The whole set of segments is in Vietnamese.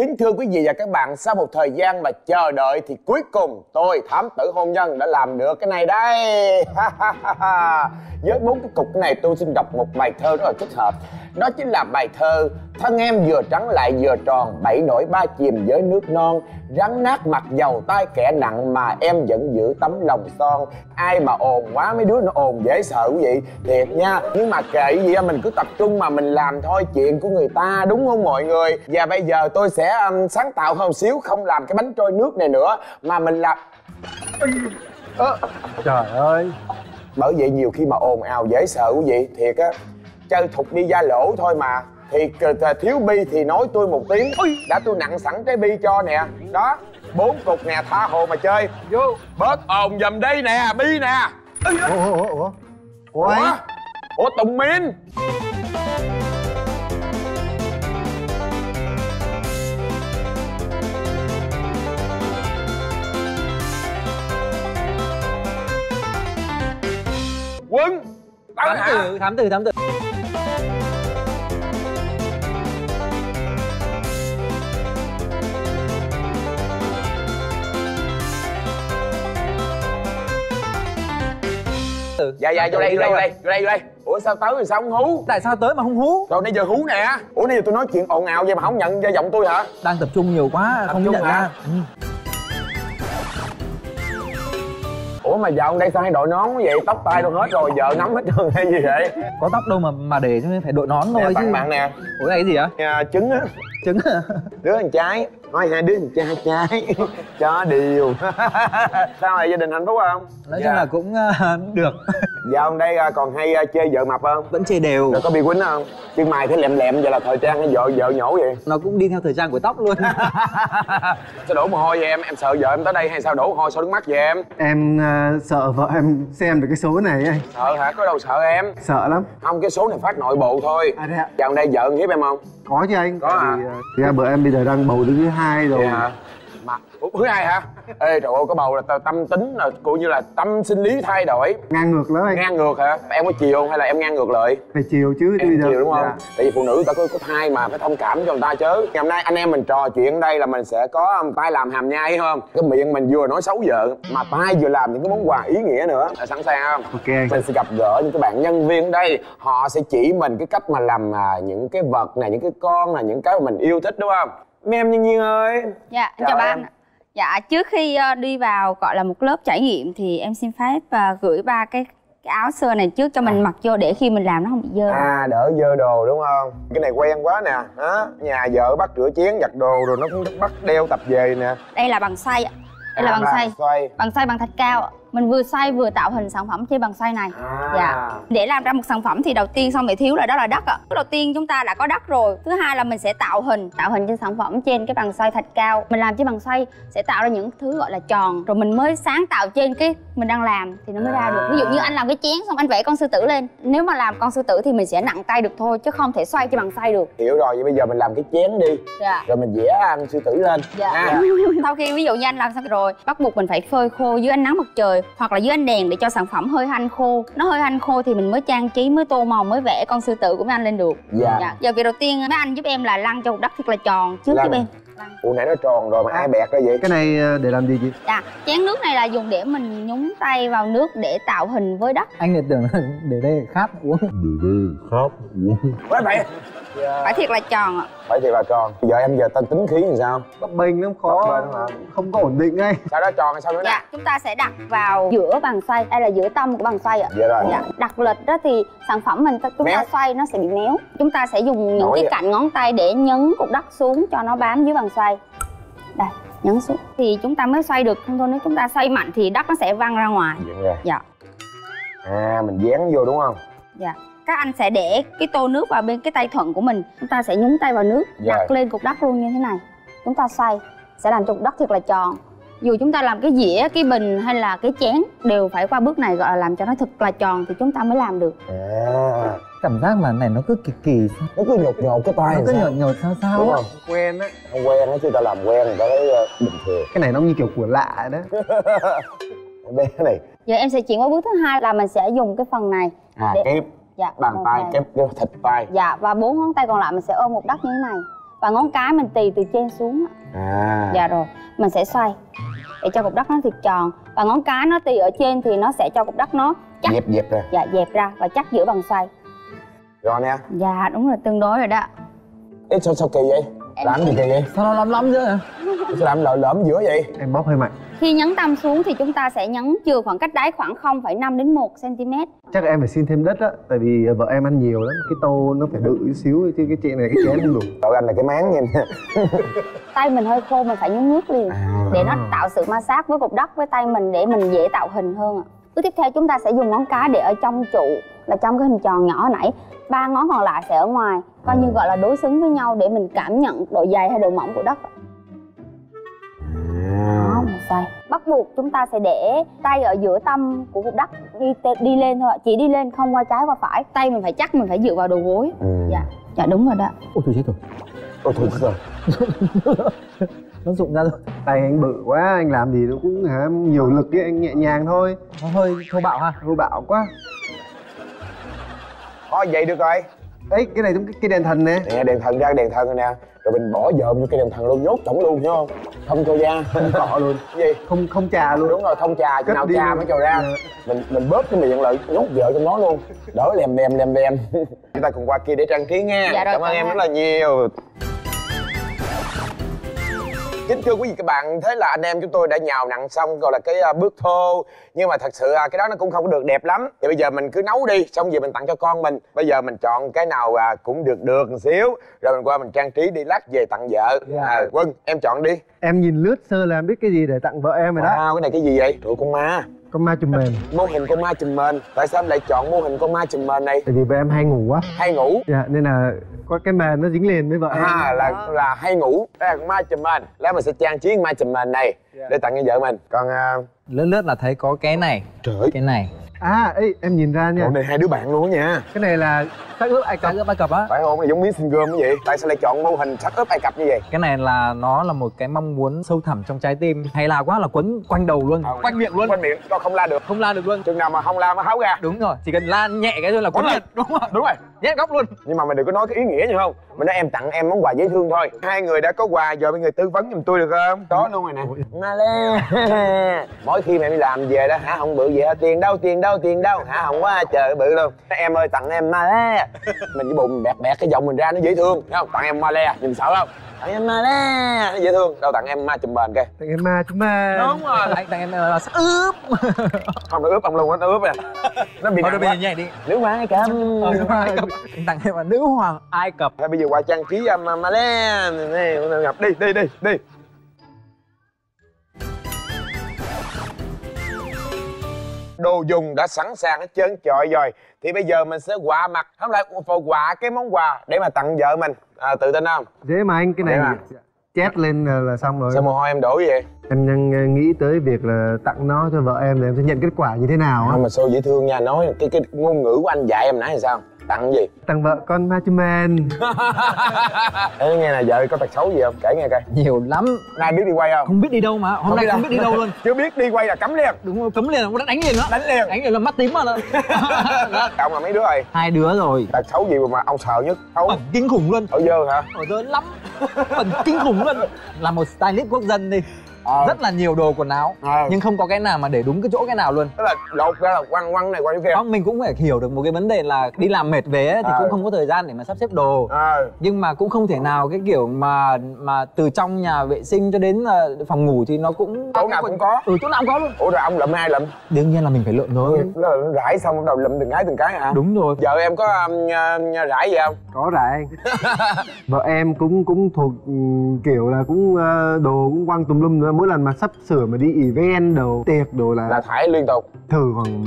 Kính thưa quý vị và các bạn, sau một thời gian mà chờ đợi thì cuối cùng tôi Thám Tử Hôn Nhân đã làm được cái này đây. Với bốn cái cục này tôi xin đọc một bài thơ rất là thích hợp. Đó chính là bài thơ Thân em vừa trắng lại vừa tròn, bảy nổi ba chìm với nước non, rắn nát mặc dầu tay kẻ nặng mà em vẫn giữ tấm lòng son. Ai mà ồn quá, mấy đứa nó ồn dễ sợ quý vị, thiệt nha. Nhưng mà kệ gì đó, mình cứ tập trung mà mình làm thôi, chuyện của người ta đúng không mọi người. Và bây giờ tôi sẽ sáng tạo hơn xíu, không làm cái bánh trôi nước này nữa mà mình làm... Trời ơi, bởi vậy nhiều khi mà ồn ào dễ sợ quý vị, thiệt á. Chơi thục đi da lỗ thôi mà. Thì thiếu bi thì nói tôi một tiếng. Đã tôi nặng sẵn cái bi cho nè. Đó, bốn cục nè, tha hồ mà chơi. Vô. Bớt ồn dầm đây nè, bi nè. Ủa Tùng Minh. Quấn. Thám tử. Dạ vô đây. Ủa sao tới rồi sao không hú? Tại sao tới mà không hú? Rồi nãy giờ hú nè. Ủa nãy giờ tôi nói chuyện ồn ào vậy mà không nhận ra giọng tôi hả? Đang tập trung nhiều quá không nhận ra. Ủa mà giờ ông đây sao hay đội nón vậy? Tóc tai đâu hết rồi, vợ nắm hết trơn hay gì vậy? Có tóc đâu mà để cho nên phải đội nón thôi chứ. Tặng bạn nè. Ủa này cái gì vậy? Trứng á. Trứng à? Đứa con trái. Nói hai đứa con trai trái. Cho điều. Sao rồi, gia đình hạnh phúc không? Nói chung là cũng được. Giờ ông đây còn hay chê vợ mập không? Vẫn chê đều. Rồi có bị quýnh không? Chân mày thấy lẹm lẹm vậy là thời trang hay vợ nhổ vậy? Nó cũng đi theo thời trang của tóc luôn. Sao đổ mồ hôi vậy em? Em sợ vợ em tới đây hay sao đổ hôi sao nước mắt vậy em? Em sợ vợ em xem được cái số này ấy. Sợ hả? Có đâu sợ em? Sợ lắm. Không, cái số này phát nội bộ thôi. Giờ ông đây vợ hiếp em không? Có chứ anh. Có à? Thì ra vợ em bây giờ đang bầu đứa thứ hai rồi. Mà thứ hai hả? Ê trời ơi, có bầu là tâm tính là cũng như là tâm sinh lý thay đổi. Ngang ngược lắm anh. Ngang ngược hả? Em có chiều không hay là em ngang ngược lại? Phải chiều chứ. Em chiều đúng không? Tại vì phụ nữ người ta có thai mà phải thông cảm cho người ta chứ. Ngày hôm nay anh em mình trò chuyện ở đây là mình sẽ có tay làm hàm nhai không? Cái miệng mình vừa nói xấu vợ mà tay vừa làm những cái món quà ý nghĩa nữa. Là sẵn sàng không? Ok. Mình sẽ gặp gỡ những cái bạn nhân viên ở đây, họ sẽ chỉ mình cái cách mà làm những cái vật này, những cái con này, những cái mà mình yêu thích đúng không? Mem Nhân Nhiên ơi. Dạ, chào bạn. Dạ, trước khi đi vào gọi là một lớp trải nghiệm thì em xin phép gửi ba cái áo sơ này trước cho mình mặc vô để khi mình làm nó không bị dơ. À, đỡ dơ đồ đúng không? Cái này quen quá nè. Đó, nhà vợ bắt rửa chén giặt đồ rồi nó cũng bắt đeo tập về nè. Đây là bằng xoay ạ. Đây là bằng xoay bằng thạch cao. Mình vừa xoay vừa tạo hình sản phẩm chơi bằng xoay này. Dạ. Để làm ra một sản phẩm thì đầu tiên không thể thiếu là đó là đất ạ. Đầu tiên chúng ta đã có đất rồi. Thứ hai là mình sẽ tạo hình trên sản phẩm trên cái bằng xoay thạch cao. Mình làm trên bằng xoay sẽ tạo ra những thứ gọi là tròn. Rồi mình mới sáng tạo trên cái mình đang làm thì nó mới ra được. Ví dụ như anh làm cái chén xong anh vẽ con sư tử lên. Nếu mà làm con sư tử thì mình sẽ nặng tay được thôi chứ không thể xoay trên bằng xoay được. Hiểu rồi, vậy bây giờ mình làm cái chén đi. Dạ. Rồi mình vẽ con sư tử lên. Dạ. Sau khi ví dụ như anh làm xong rồi, bắt buộc mình phải phơi khô dưới ánh nắng mặt trời hoặc là dưới ánh đèn để cho sản phẩm hơi hanh khô. Nó hơi hanh khô thì mình mới trang trí, mới tô màu, mới vẽ con sư tử của mấy anh lên được. Dạ. Giờ việc đầu tiên mấy anh giúp em là lăn cho một đất thiệt là tròn trước giúp em. Ủa nãy nó tròn rồi mà ai bẹt ra vậy? Cái này để làm gì chị? Dạ, chén nước này là dùng để mình nhúng tay vào nước để tạo hình với đất. Anh lại tưởng là để đây khát uống. Quá vậy. Phải thiệt là tròn ạ. Phải thiệt là tròn. Giờ em giờ tên tính khí làm sao? Bấp bênh lắm, khó, không có ổn định ngay. Sao đó tròn hay sao nữa? Dạ, chúng ta sẽ đặt vào giữa bằng xoay. Đây là giữa tâm của bằng xoay ạ. Dạ rồi. Dạ. Đặt lệch đó thì sản phẩm mình chúng ta xoay nó sẽ bị méo. Chúng ta sẽ dùng những cái cạnh ngón tay để nhấn cục đất xuống cho nó bám dưới bằng xoay. Đây, nhấn xuống thì chúng ta mới xoay được. Không thôi nếu chúng ta xoay mạnh thì đất nó sẽ văng ra ngoài. Dạ. À, mình dán vô đúng không? Dạ. Các anh sẽ để cái tô nước vào bên cái tay thuận của mình. Chúng ta sẽ nhúng tay vào nước, đặt lên cục đất luôn như thế này. Chúng ta xoay, sẽ làm cho cục đất thiệt là tròn. Dù chúng ta làm cái dĩa, cái bình hay là cái chén đều phải qua bước này gọi là làm cho nó thật là tròn thì chúng ta mới làm được. À, cảm giác mà này nó cứ kỳ. Nó cứ nhột cái tay. Nó cứ nhột sao đúng không? Quen á. Không quen á chứ ta làm quen người ta thấy bình thường. Cái này nó như kiểu của lạ đó. Bé này. Giờ em sẽ chuyển qua bước thứ hai là mình sẽ dùng cái phần này. Để... Dạ, bàn tay, cái thịt vai. Dạ, và 4 ngón tay còn lại mình sẽ ôm một đất như thế này. và ngón cái mình tì từ trên xuống. À. Dạ rồi, mình sẽ xoay để cho cục đất nó thật tròn, và ngón cái nó tì ở trên thì nó sẽ cho cục đất nó chắc. Dẹp ra. Dạ, dẹp ra và chắc giữa bằng xoay. Rồi nè. Dạ, đúng rồi, tương đối rồi đó. Ê, sao kỳ vậy? Em làm gì kỳ vậy? Sao nó lắm chứ hả? Sao làm lõm giữa vậy? Em bóp hơi mạnh. Khi nhấn tâm xuống thì chúng ta sẽ nhấn chừa khoảng cách đáy khoảng 0,5 đến 1 cm. Chắc em phải xin thêm đất á, tại vì vợ em ăn nhiều lắm, cái tô nó phải bự xíu chứ cái chén này cái chén không đủ. Cậu anh là cái máng nha. Tay mình hơi khô mình phải nhúng nước liền để nó tạo sự ma sát với cục đất với tay mình để mình dễ tạo hình hơn ạ. Bước tiếp theo chúng ta sẽ dùng ngón cái để ở trong trụ là trong cái hình tròn nhỏ nãy, 3 ngón còn lại sẽ ở ngoài, coi như gọi là đối xứng với nhau để mình cảm nhận độ dày hay độ mỏng của đất. Đó, mình xoay. Bắt buộc chúng ta sẽ để tay ở giữa tâm của cục đất đi lên thôi, chỉ đi lên không qua trái qua phải. Tay mình phải chắc, mình phải dựa vào đầu gối. Dạ, dạ đúng rồi đó. Ôi tôi chết rồi. Ôi thôi rồi. Nó rụng ra rồi. Tay anh bự quá, anh làm gì nó cũng hả nhiều lực ấy, anh nhẹ nhàng thôi. Nó hơi thô bạo ha, thô bạo quá. Thôi vậy được rồi. Ấy cái này giống cái đèn thần nè. Nè đèn thần ra, đèn thần rồi nè. Rồi mình bỏ dợm vô cái đèn thần luôn, nhốt trỏng luôn hiểu không? Không cho da, không cọ luôn. Cái gì? Không chà luôn. Đúng rồi, không chà, chừng nào chà mới cho ra. Mình bóp cái miệng lại, nhốt vợ trong nó luôn. Đỡ lèm. Chúng ta cùng qua kia để trang trí nha. Dạ, cảm ơn em rất là nhiều. Kính thưa quý vị các bạn, thế là anh em chúng tôi đã nhào nặn xong gọi là cái bước thô. Nhưng mà thật sự cái đó nó cũng không có được đẹp lắm. Thì bây giờ mình cứ nấu đi, xong rồi mình tặng cho con mình. Bây giờ mình chọn cái nào cũng được một xíu. Rồi mình qua mình trang trí đi, lát về tặng vợ. Quân, em chọn đi. Em nhìn lướt sơ là em biết cái gì để tặng vợ em rồi đó. Cái này cái gì vậy? Trời, con ma. Con ma chùm mền. Mô hình con ma chùm mền. Tại sao em lại chọn mô hình con ma chùm mền này? Tại vì vợ em hay ngủ quá. Hay ngủ? Dạ, nên là có cái mền nó dính liền với vợ em. Là hay ngủ. Đây là con ma chùm mền. Lát mình sẽ trang trí con ma chùm mền này để tặng cho vợ mình. Còn lướt là thấy có cái này. Trời, cái này. Ấy em nhìn ra nha. Còn này hai đứa bạn luôn á nha. Cái này là xác ướp Ai Cập. Xác ướp Ai Cập á. Phải không? Nó giống miếng xương gươm như vậy. Tại sao lại chọn mô hình xác ướp Ai Cập như vậy? Cái này là nó là một cái mong muốn sâu thẳm trong trái tim. Hay là quá là quấn quanh đầu luôn, quanh miệng luôn. Quanh miệng, nó không la được. Không la được luôn. Chừng nào mà không la mà háo ra. Đúng rồi, chỉ cần la nhẹ cái thôi là quấn lên. Đúng rồi. Nhét góc luôn. Nhưng mà mình đừng có nói cái ý nghĩa gì không? Mình nói em tặng em món quà dễ thương thôi. Hai người đã có quà giờ mấy người tư vấn giùm tôi được không? Có luôn rồi nè. Mỗi khi mà em đi làm về đó hả, không bự gì hết, tiền đâu hả, không quá trời bự luôn. Em ơi tặng em Malé. Mình với bụng bẹt cái giọng mình ra nó dễ thương, thấy không? Tặng em Malé, nhìn sợ không? Tặng em Malé, nó dễ thương. Đâu tặng em ma chùm bền kìa. Tặng em ma chùm bền. Đúng rồi. Tặng em là sắc ướp. Không được ướp ông luôn, nó ướp nè. Nó bị nặng quá. Nhảy đi. Nữ hoàng Ai Cập. Tặng em là nữ hoàng Ai Cập. Thôi bây giờ qua trang trí em Malé. Gặp đi. Đồ dùng đã sẵn sàng hết trơn trọi rồi. Thì bây giờ mình sẽ quạ mặt. Hôm nay phải quạ cái món quà để mà tặng vợ mình. Tự tin không? Dễ mà anh, cái này chét lên là xong rồi. Sao mồ hôi em đổ vậy? Em đang nghĩ tới việc là tặng nó cho vợ em là em sẽ nhận kết quả như thế nào. Không mà sao dễ thương nha. Nói cái ngôn ngữ của anh dạy em nãy là sao? Tặng gì? Tặng vợ con ma chùm mền. Ê nghe nè, vợ có tật xấu gì không? Kể nghe coi. Nhiều lắm. Nay biết đi quay không? Không biết đi đâu mà. Hôm nay không biết đi đâu luôn. Chưa biết đi quay là cấm liền. Đúng rồi, cấm liền. Không đánh liền đó. Đánh liền là mắt tím mà. Cộng là mấy đứa rồi? 2 đứa rồi. Tật xấu gì mà ông sợ nhất? Bẩn kinh khủng luôn. Ở dơ hả? Ở dơ lắm. Bẩn kinh khủng luôn. Là một stylist quốc dân đi. Rất là nhiều đồ quần áo nhưng không có cái nào mà để đúng cái chỗ cái nào luôn. Tức là lột ra là quăng này qua chỗ kia. Không, mình cũng phải hiểu được một cái vấn đề là đi làm mệt về ấy, thì cũng không có thời gian để mà sắp xếp đồ. Nhưng mà cũng không thể nào cái kiểu mà từ trong nhà vệ sinh cho đến phòng ngủ thì nó cũng chỗ nào cũng có. Chỗ nào cũng có luôn. Ủa rồi ông lượm ai lượm? Đương nhiên là mình phải lượm thôi. Rải xong bắt đầu lượm từng cái hả? Đúng rồi. Vợ em có rải gì không? Có rải. Vợ em cũng thuộc kiểu là cũng đồ cũng quăng tùm lum nữa. Mỗi lần mà sắp sửa mà đi event đồ tiệc đồ là thải liên tục, thử khoảng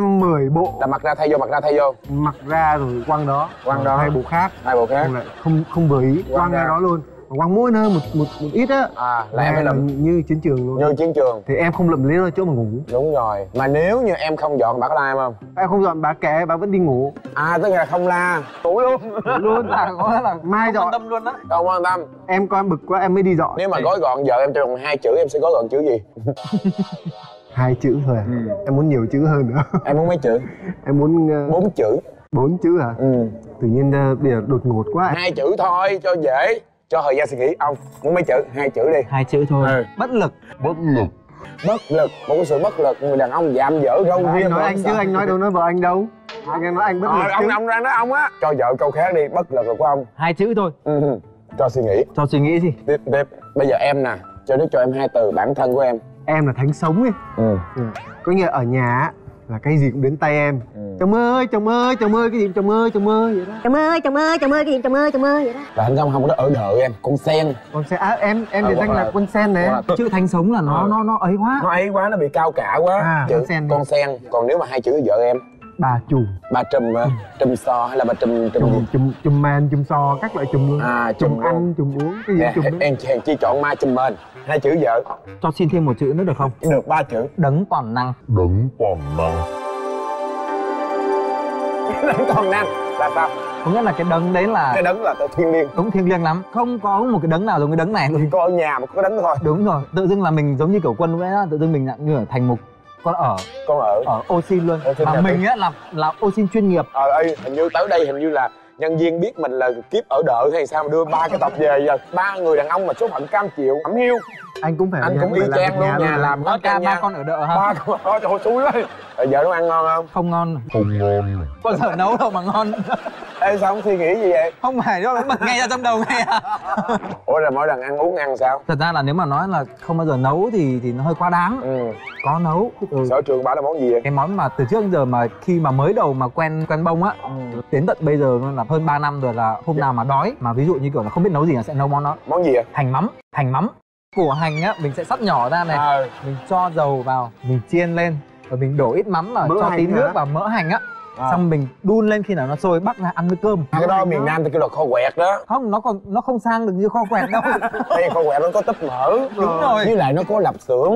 5-10 bộ. Là mặc ra thay vô, mặc ra thay vô, mặc ra rồi quăng đó, quăng đó. Hai bộ khác không vừa ý, quăng ra đó luôn. Quăng mỗi nơi một ít á. Là em làm như chiến trường luôn. Như chiến trường thì em không lượm lấy đâu chỗ mà ngủ. Đúng rồi. Mà nếu như em không dọn bà có la em không? Em không dọn bà kệ, bà vẫn đi ngủ. Tức là không la, ngủ luôn là mai dọn. Không quan tâm luôn á. Không quan tâm. Em coi em bực quá em mới đi dọn. Nếu mà gói gọn vợ em cho bằng 2 chữ em sẽ gói gọn chữ gì? 2 chữ thôi. Em muốn nhiều chữ hơn nữa. Em muốn mấy chữ? Em muốn 4 chữ. 4 chữ hả? Tự nhiên bây giờ đột ngột quá. 2 chữ thôi cho dễ. Cho thời gian suy nghĩ. Ông muốn mấy chữ? Hai chữ đi. Hai chữ thôi. Ừ. Bất lực. Bất lực. Bất lực. Một cái sự bất lực. Người đàn ông dạm dở râu ria. Anh nói anh chứ anh nói đâu, nói vợ anh đâu. Anh nói anh bất lực. Ông ra nói ông á. Cho vợ câu khác đi. Bất lực rồi của ông. Hai chữ thôi. Ừ. Cho suy nghĩ. Cho suy nghĩ gì? Tiếp. Bây giờ em nè. Cho em hai từ bản thân của em. Em là thánh sống ấy. Ừ. Có nghĩa ở nhà là cái gì cũng đến tay em. Chồng ơi cái gì chồng ơi vậy đó. Chồng ơi cái gì chồng ơi vậy đó. Là thánh sống không có đó ở đời em. Con sen. Con sen á, em để danh là con sen này. Chữ thánh sống là nó ấy quá. Nó ấy quá, nó bị cao cả quá. À, chữ con sen. Còn nếu mà hai chữ vợ em. Bà chùm. Bà trùm hả? Trùm so hay là bà trùm chùm man, chùm so, các loại chùm luôn. À, chùm ăn, chùm uống, cái gì chùm đó. Em chỉ chọn ma chùm mền. Hai chữ vợ. Cho xin thêm một chữ nữa được không? Được, ba chữ. Đấng toàn năng. Đấng toàn năng. Đấng toàn năng là sao? Có nghĩa là cái đấng đấy là... Cái đấng là thiêng liêng. Đúng, thiêng liêng lắm. Không có một cái đấng nào giống cái đấng này. Chỉ có ở nhà mà có đấng thôi. Đúng rồi. Tự dưng là mình giống như kiểu Quân vậy đó. Tự dưng mình ngửa thành mục. Con ở ô xin luôn. Mà mình á là ô xin chuyên nghiệp. Hình như tới đây hình như là nhân viên biết mình là kiếp ở đợi hay sao mà đưa ba cái tập về. Giờ ba người đàn ông mà số phận cam chịu ẩm hiu. Anh cũng phải, anh cũng y chang luôn. Nhà làm hết cả ba con ở đợi hả? Ba con ở đợi xui quá. Vợ nó ăn ngon không? Không ngon. Không ngon. Bao giờ nấu đâu mà ngon. Ê sao không suy nghĩ gì vậy? Không phải đâu, bật ngay ra trong đầu ngay à. Ủa rồi mỗi lần ăn uống ăn sao? Thật ra là nếu mà nói là không bao giờ nấu thì nó hơi quá đáng. Có nấu. Sở trường bà là món gì vậy? Cái món mà từ trước đến giờ mà khi mà mới đầu mà quen bông á, đến tận bây giờ là hơn 3 năm rồi, là hôm nào mà đói mà ví dụ như kiểu là không biết nấu gì là sẽ nấu món đó. Món gì vậy? Hành mắm. Hành mắm. Củ hành á mình sẽ sắp nhỏ ra này, mình cho dầu vào, mình chiên lên và mình đổ ít mắm vào, cho tí nước và mỡ hành á. Xong mình đun lên, khi nào nó sôi bắt ra ăn với cơm. Cái đó miền Nam thì kêu là kho quẹt đó. Không, nó không sang được như kho quẹt đâu. Đây kho quẹt nó có tấp mỡ. Đúng rồi. Với lại nó có lạp xưởng,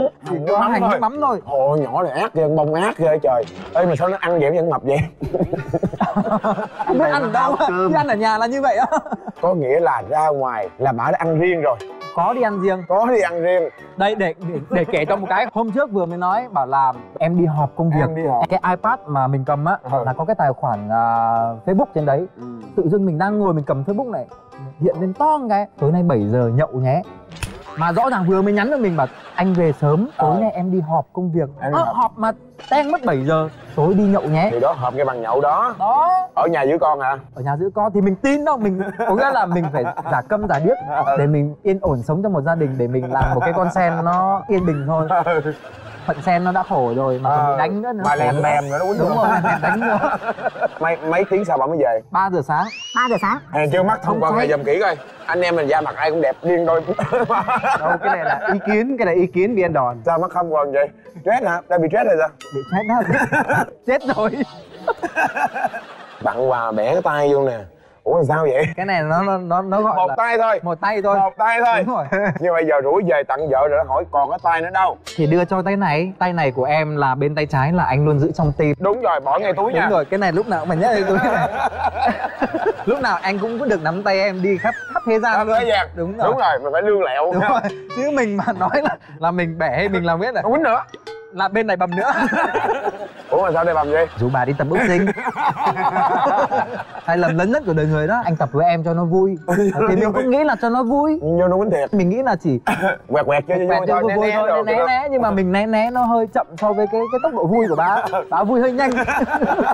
hành mắm thôi. Ồ nhỏ này ác ghê, bông ác ghê trời. Ê mà sao nó ăn vậy, nó mập vậy? Không biết ăn ở đâu, chứ ăn ở nhà là như vậy á. Có nghĩa là ra ngoài là bà đã ăn riêng rồi. Có đi ăn riêng. Có đi ăn riêng. Đây để kể cho một cái. Hôm trước vừa mới nói bảo là em đi họp công việc. Cái iPad mà mình cầm á là có cái tài khoản Facebook trên đấy. Tự dưng mình đang ngồi mình cầm Facebook này, hiện lên to cái tối nay 7 giờ nhậu nhé. Mà rõ ràng vừa mới nhắn cho mình bảo anh về sớm, tối nay em đi họp công việc. Họp mà tan mất 7 giờ, tối đi nhậu nhé. Thì đó họp cái bàn nhậu đó. Đó. Ở nhà giữ con hả? Ở nhà giữ con thì mình tin đâu, mình có nghĩa là mình phải giả câm giả điếc để mình yên ổn sống trong một gia đình, để mình làm một cái con sen nó yên bình thôi. Phận sen nó đã khổ rồi mà còn đánh nữa. Bà lèm lèm nữa đúng không? Đúng rồi, đánh nữa. Mấy tiếng sau bà mới về? 3 giờ sáng. 3 giờ sáng. Hèn chưa mắt thông qua mày dòm kỹ coi. Anh em mình da mặt ai cũng đẹp điên đôi. Đâu, cái này là ý kiến, cái này ý kiến viên đòn. Sao mắt không quần vậy? Stress hả? Đang bị stress rồi sao? Bị stress hả? Chết rồi. Bạn Hòa bẻ cái tay vô nè. Ủa sao vậy? Cái này nó gọi một tay thôi. Một tay thôi. Một tay thôi. Đúng rồi. Nhưng bây giờ rủi về tặng vợ rồi nó hỏi còn cái tay nữa đâu? Thì đưa cho tay này. Tay này của em là bên tay trái là anh luôn giữ trong tim. Đúng rồi, bỏ ngay túi nha. Đúng rồi, cái này lúc nào mình nhớ túi này. Lúc nào anh cũng được nắm tay em đi khắp thế gian. Đúng rồi. Đúng rồi, mình phải lương lẹo. Đúng rồi. Chứ mình mà nói là mình bẻ hay mình làm biết này. Không quýnh nữa. Là bên này bầm nữa. Ủa mà sao đây bầm vậy? Dù bà đi tập boxing. Sai lầm lớn nhất của đời người đó. Anh tập với em cho nó vui. Thì mình cũng nghĩ là cho nó vui. Nhưng nó quýnh thiệt. Mình nghĩ là chỉ quẹt quẹt cho vui vui thôi, né. Nhưng mà mình né nó hơi chậm so với cái tốc độ vui của bà. Bà vui hơi nhanh.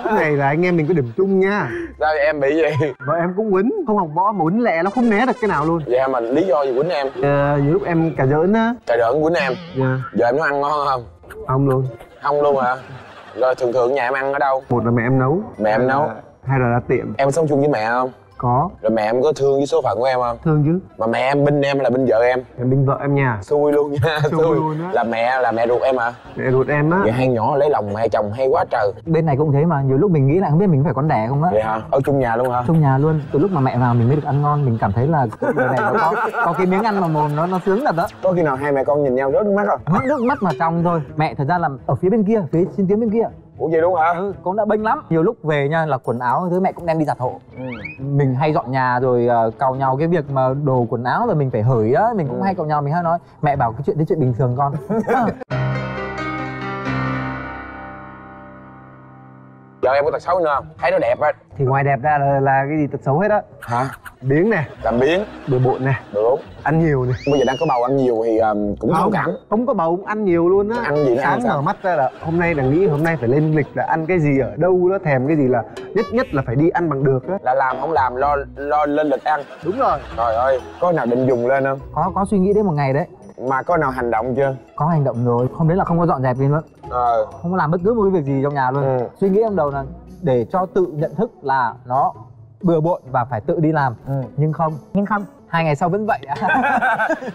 Cái này là anh em mình có điểm chung nha. Sao vậy em bị gì? Vợ em cũng quýnh, không học võ mà quýnh lẹ, nó không né được cái nào luôn. Dạ mà lý do gì quýnh em? Nhiều lúc em cà giỡn á. Cà giỡn quýnh em. Giờ em nó ăn ngon không? Không luôn. Không luôn hả? Rồi thường nhà em ăn ở đâu? Một là mẹ em nấu. Mẹ em nấu. Hai là ra tiệm. Em sống chung với mẹ không? Có. Rồi mẹ em có thương với số phận của em không? Thương chứ. Mà mẹ em binh em hay là binh vợ em? Em binh vợ em nha. Xui luôn nha. Xui luôn á. Là mẹ ruột em hả? Mẹ ruột em á. Vậy hai nhỏ lấy lòng mẹ chồng hay quá trời. Bên này cũng thế mà, nhiều lúc mình nghĩ là không biết mình phải con đẻ không á. Vậy hả? Ở chung nhà luôn hả? Chung nhà luôn. Từ lúc mà mẹ vào mình mới được ăn ngon, mình cảm thấy là đời này nó có cái miếng ăn mà mồm nó sướng thật đó. Có khi nào hai mẹ con nhìn nhau rớt nước mắt không? Nước mắt mà trong thôi. Mẹ thật ra là ở phía bên kia, phía xin tiếng bên kia. Ủa vậy đúng hả? Ừ, cũng đã bênh lắm. Nhiều lúc về nha là quần áo thứ mẹ cũng đem đi giặt hộ. Mình hay dọn nhà rồi càu nhau cái việc mà đồ quần áo rồi mình phải hởi đó. Mình cũng hay càu nhau, mình hay nói mẹ bảo cái chuyện đấy chuyện bình thường con. Vợ em có tật xấu nữa không? Thấy nó đẹp á. Thì ngoài đẹp ra là cái gì tật xấu hết á. Hả? Biếng nè. Làm biếng. Bừa bộn nè. Đúng. Ăn nhiều nè. Bây giờ đang có bầu ăn nhiều thì cũng thông cảm. Không có bầu cũng ăn nhiều luôn á. Ăn gì? Sáng mở mắt ra là hôm nay là nghĩ hôm nay phải lên lịch là ăn cái gì, ở đâu đó, thèm cái gì là nhất là phải đi ăn bằng được á. Là làm không làm lo lên lịch ăn. Đúng rồi. Trời ơi, có nào định dùng lên không? Có suy nghĩ đến một ngày đấy. Mà có nào hành động chưa? Có hành động rồi, không đến là không có dọn dẹp gì luôn. Không có làm bất cứ một cái việc gì trong nhà luôn. Suy nghĩ trong đầu là để cho tự nhận thức là nó bừa bộn và phải tự đi làm. Nhưng không, 2 ngày sau vẫn vậy.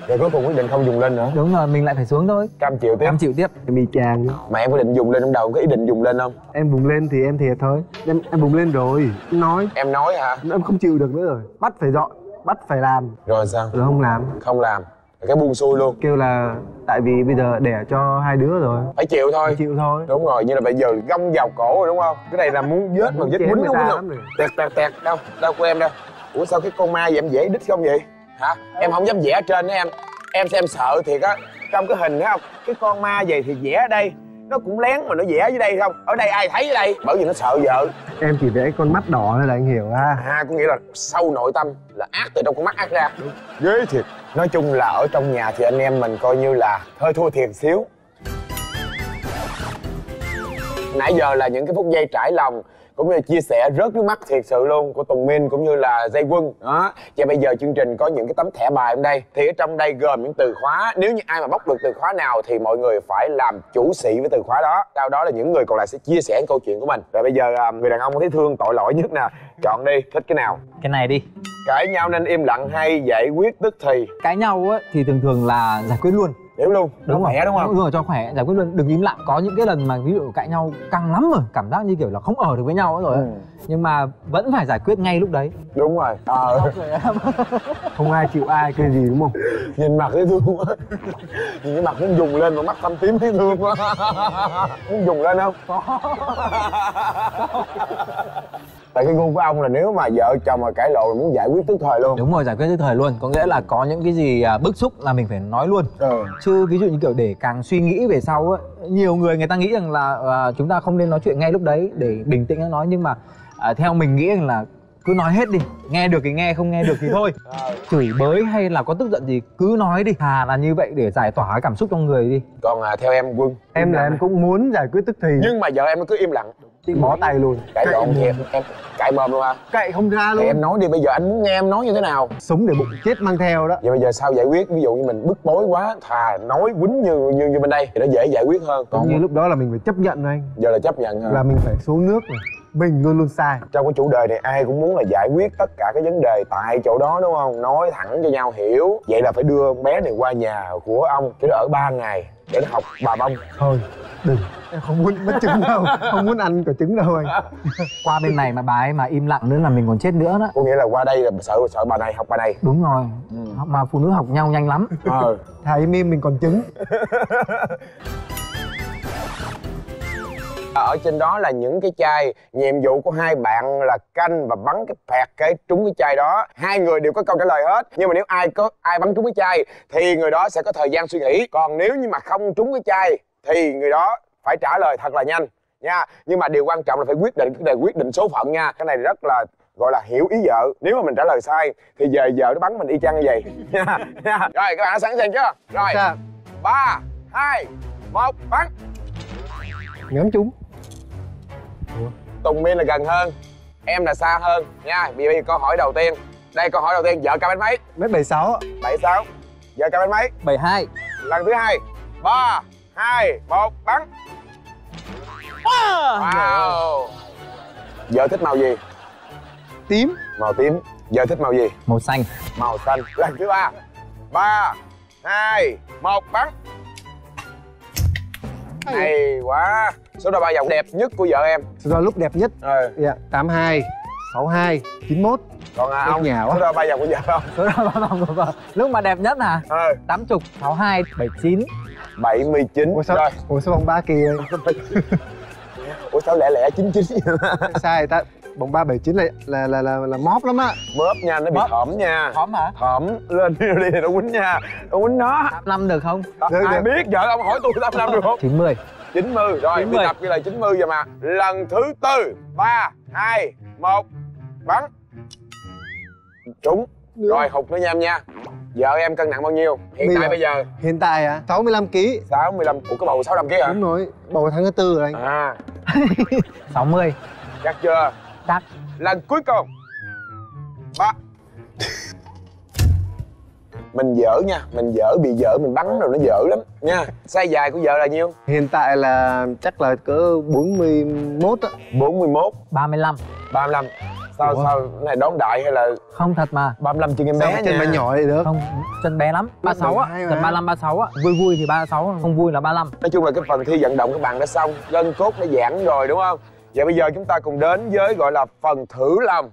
Rồi cuối cùng quyết định không dùng lên nữa. Đúng rồi, mình lại phải xuống thôi. Cam chịu tiếp. Cam chịu tiếp. Mì chàng. Mà em có định dùng lên trong đầu, có ý định dùng lên không? Em vùng lên thì em thiệt thôi. Em vùng lên rồi. Nói. Em nói hả? Em không chịu được nữa rồi. Bắt phải dọn, bắt phải làm. Rồi sao? Rồi không làm. Không làm. Cái buông xuôi luôn. Kêu là tại vì bây giờ đẻ cho 2 đứa rồi. Phải chịu thôi. Phải chịu thôi. Đúng rồi, như là bây giờ gông vào cổ rồi đúng không? Cái này là muốn vết mà vết quýnh không có được. Tẹt. Đâu của em đâu. Ủa sao cái con ma vậy, em dễ đít không vậy? Hả? Em không dám vẽ ở trên đó em. Em xem sợ thiệt á. Trong cái hình thấy không? Cái con ma vậy thì vẽ ở đây. Nó cũng lén mà nó vẽ dưới đây không? Ở đây ai thấy ở đây? Bởi vì nó sợ vợ. Em chỉ vẽ con mắt đỏ thôi là anh hiểu ha. À, có nghĩa là sâu nội tâm là ác từ trong con mắt ác ra. Đúng. Ghê thiệt. Nói chung là ở trong nhà thì anh em mình coi như là hơi thua thiệt xíu. Nãy giờ là những cái phút giây trải lòng cũng như chia sẻ rớt nước mắt thiệt sự luôn của Tùng Minh cũng như là Dây Quân đó. Và bây giờ chương trình có những cái tấm thẻ bài hôm đây thì ở trong đây gồm những từ khóa, nếu như ai mà bóc được từ khóa nào thì mọi người phải làm chủ sĩ với từ khóa đó, sau đó là những người còn lại sẽ chia sẻ câu chuyện của mình. Rồi bây giờ người đàn ông thấy thương tội lỗi nhất nè, chọn đi, thích cái nào? Cái này đi. Cãi nhau nên im lặng hay giải quyết tức thì? Cãi nhau á thì thường thường là giải quyết luôn. Hiểu luôn, đúng khỏe đúng không? Đúng rồi, cho khỏe, giải quyết luôn, đừng im lặng. Có những cái lần mà ví dụ cãi nhau căng lắm rồi, cảm giác như kiểu là không ở được với nhau rồi. Nhưng mà vẫn phải giải quyết ngay lúc đấy. Đúng rồi. Không ai chịu ai cái gì đúng không? Nhìn mặt thấy thương quá. Nhìn cái mặt muốn dùng lên mà mắt xăm tím thấy thương quá. Muốn dùng lên không? Tại cái gu của ông là nếu mà vợ chồng mà cãi lộn là muốn giải quyết tức thời luôn. Đúng rồi, giải quyết tức thời luôn. Có nghĩa là có những cái gì bức xúc là mình phải nói luôn. Chứ ví dụ như kiểu để càng suy nghĩ về sau á. Nhiều người ta nghĩ rằng là chúng ta không nên nói chuyện ngay lúc đấy để bình tĩnh nó nói. Nhưng mà theo mình nghĩ rằng là cứ nói hết đi. Nghe được thì nghe, không nghe được thì thôi. Chửi bới hay là có tức giận gì cứ nói đi. Thà là như vậy để giải tỏa cảm xúc trong người đi. Còn theo em Quân? Em là em cũng muốn giải quyết tức thì. Nhưng mà vợ em nó cứ im lặng. Bỏ tay luôn. Cãi lộn thiệt. Em cãi bơm luôn hả? Cãi không ra luôn. Thì em nói đi, bây giờ anh muốn nghe em nói như thế nào? Sống để bụng chết mang theo đó. Vậy bây giờ sao giải quyết? Ví dụ như mình bức bối quá, thà nói quýnh như bên đây thì nó dễ giải quyết hơn. Còn như lúc đó là mình phải chấp nhận anh. Giờ là chấp nhận hả? Là mình phải xuống nước rồi. Mình luôn luôn sai. Trong cái chủ đề này ai cũng muốn là giải quyết tất cả cái vấn đề tại chỗ đó đúng không? Nói thẳng cho nhau hiểu. Vậy là phải đưa bé này qua nhà của ông cho nó ở 3 ngày để nó học bà bông. Thôi đừng, em không muốn mất trứng đâu. Không muốn ăn quả trứng đâu anh. Qua bên này mà bà ấy mà im lặng nữa là mình còn chết nữa đó. Có nghĩa là qua đây là sợ bà này học bà này. Đúng rồi. Mà phụ nữ học nhau nhanh lắm. Thầy im mình còn trứng. Ở trên đó là những cái chai, nhiệm vụ của 2 bạn là canh và bắn cái phẹt cái trúng cái chai đó. 2 người đều có câu trả lời hết. Nhưng mà nếu ai bắn trúng cái chai thì người đó sẽ có thời gian suy nghĩ. Còn nếu như mà không trúng cái chai thì người đó phải trả lời thật là nhanh nha. Nhưng mà điều quan trọng là phải quyết định số phận nha. Cái này rất là gọi là hiểu ý vợ. Nếu mà mình trả lời sai thì về vợ nó bắn mình y chang như vậy. Rồi, các bạn đã sẵn sàng chưa? Rồi, 3, 2, 1, bắn. Ngắm trúng. Tùng Minh là gần hơn, em là xa hơn nha. Bây giờ câu hỏi đầu tiên. Đây, câu hỏi đầu tiên, vợ cao mét mấy? Mét 76. 76. Vợ cao mét mấy? 72. Lần thứ 2. 3, 2, 1, bắn. Wow. Vợ thích màu gì? Tím. Màu tím. Vợ thích màu gì? Màu xanh. Màu xanh. Lần thứ 3. 3, 2, 1, bắn. Hay quá. Số đo ba vòng đẹp nhất của vợ em? Số đo lúc đẹp nhất? 82, 62, 91. Còn ông số đo ba vòng của vợ không? Số đo 3 vòng của vợ. Lúc mà đẹp nhất hả? 80, 62, 79, 79. Ủa số vòng 3 kìa. Ủa sao lẻ lẻ 99 sai ta. Bóng 379 là móp lắm á. Móp nha, nó bị thỏm nha. Thỏm hả? Thỏm, lên đi thì nó quýnh nha. Nó quýnh nó. 85 được không? Ai biết, vợ ông hỏi tôi 85 được không? 90. 90 rồi, 90. Đi tập kia là 90 giờ mà. Lần thứ tư, 3, 2, 1, bắn. Trúng. Rồi hụt nữa nha em nha. Vợ em cân nặng bao nhiêu? Hiện tại bây giờ? Hiện tại à? 65kg. 65, ủa có bầu 65kg hả? Đúng rồi, bầu tháng thứ tư rồi anh. À 60. Chắc chưa? Chắc. Lần cuối cùng 3. Mình dở nha, mình dở, bị dở, mình bắn rồi nó dở lắm nha. Size dài của vợ là nhiêu? Hiện tại là chắc là cỡ 41 á. 41. 35. 35. Sao ủa? Sao cái này đón đại hay là không thật mà 35 chân em bé nha. Chân bé nhỏ thì được không, chân bé lắm. 36 á, tầm 35 36 á, vui vui thì 36, không vui là 35. Nói chung là cái phần thi vận động các bạn đã xong, gân cốt đã giãn rồi đúng không? Vậy bây giờ chúng ta cùng đến với gọi là phần thử lòng.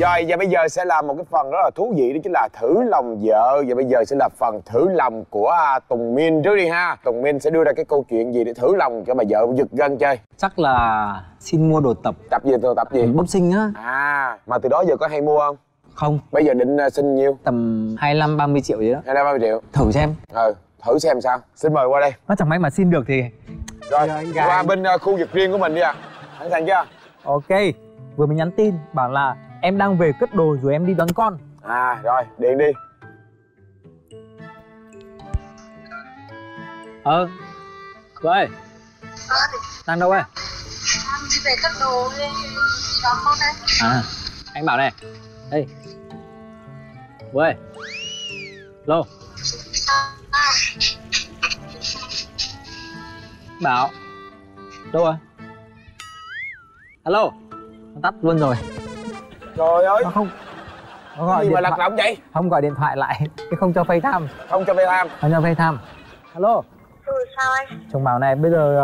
Rồi và bây giờ sẽ là một cái phần rất là thú vị, đó chính là thử lòng vợ. Và bây giờ sẽ là phần thử lòng của Tùng Minh trước đi ha. Tùng Minh sẽ đưa ra cái câu chuyện gì để thử lòng cho bà vợ giật gân chơi? Chắc là xin mua đồ tập. Tập gì? Đồ tập gì? Boxing á. À, mà từ đó giờ có hay mua không? Không. Bây giờ định xin nhiêu? Tầm 25-30 triệu gì đó. 25-30 triệu. Thử xem. Ừ, thử xem sao. Xin mời qua đây. Nó chẳng may mà xin được thì... Rồi, qua bên khu vực riêng của mình đi ạ. Sẵn sàng chưa? Ok. Vừa mới nhắn tin bảo là em đang về cất đồ rồi em đi đón con. À rồi, điện đi. Ơi, đang đâu ấy? Đang đi về cất đồ đi đón con đấy. À, anh bảo này. Ê, ơi, lô. Bảo, đâu rồi? Alo, tắt luôn rồi. Trời ơi, nó gọi gì mà lạc lõng vậy? Không gọi điện thoại lại, cái không cho FaceTime. Không cho FaceTime. Không cho FaceTime. Alo. Ừ, sao anh? Chồng bảo này, bây giờ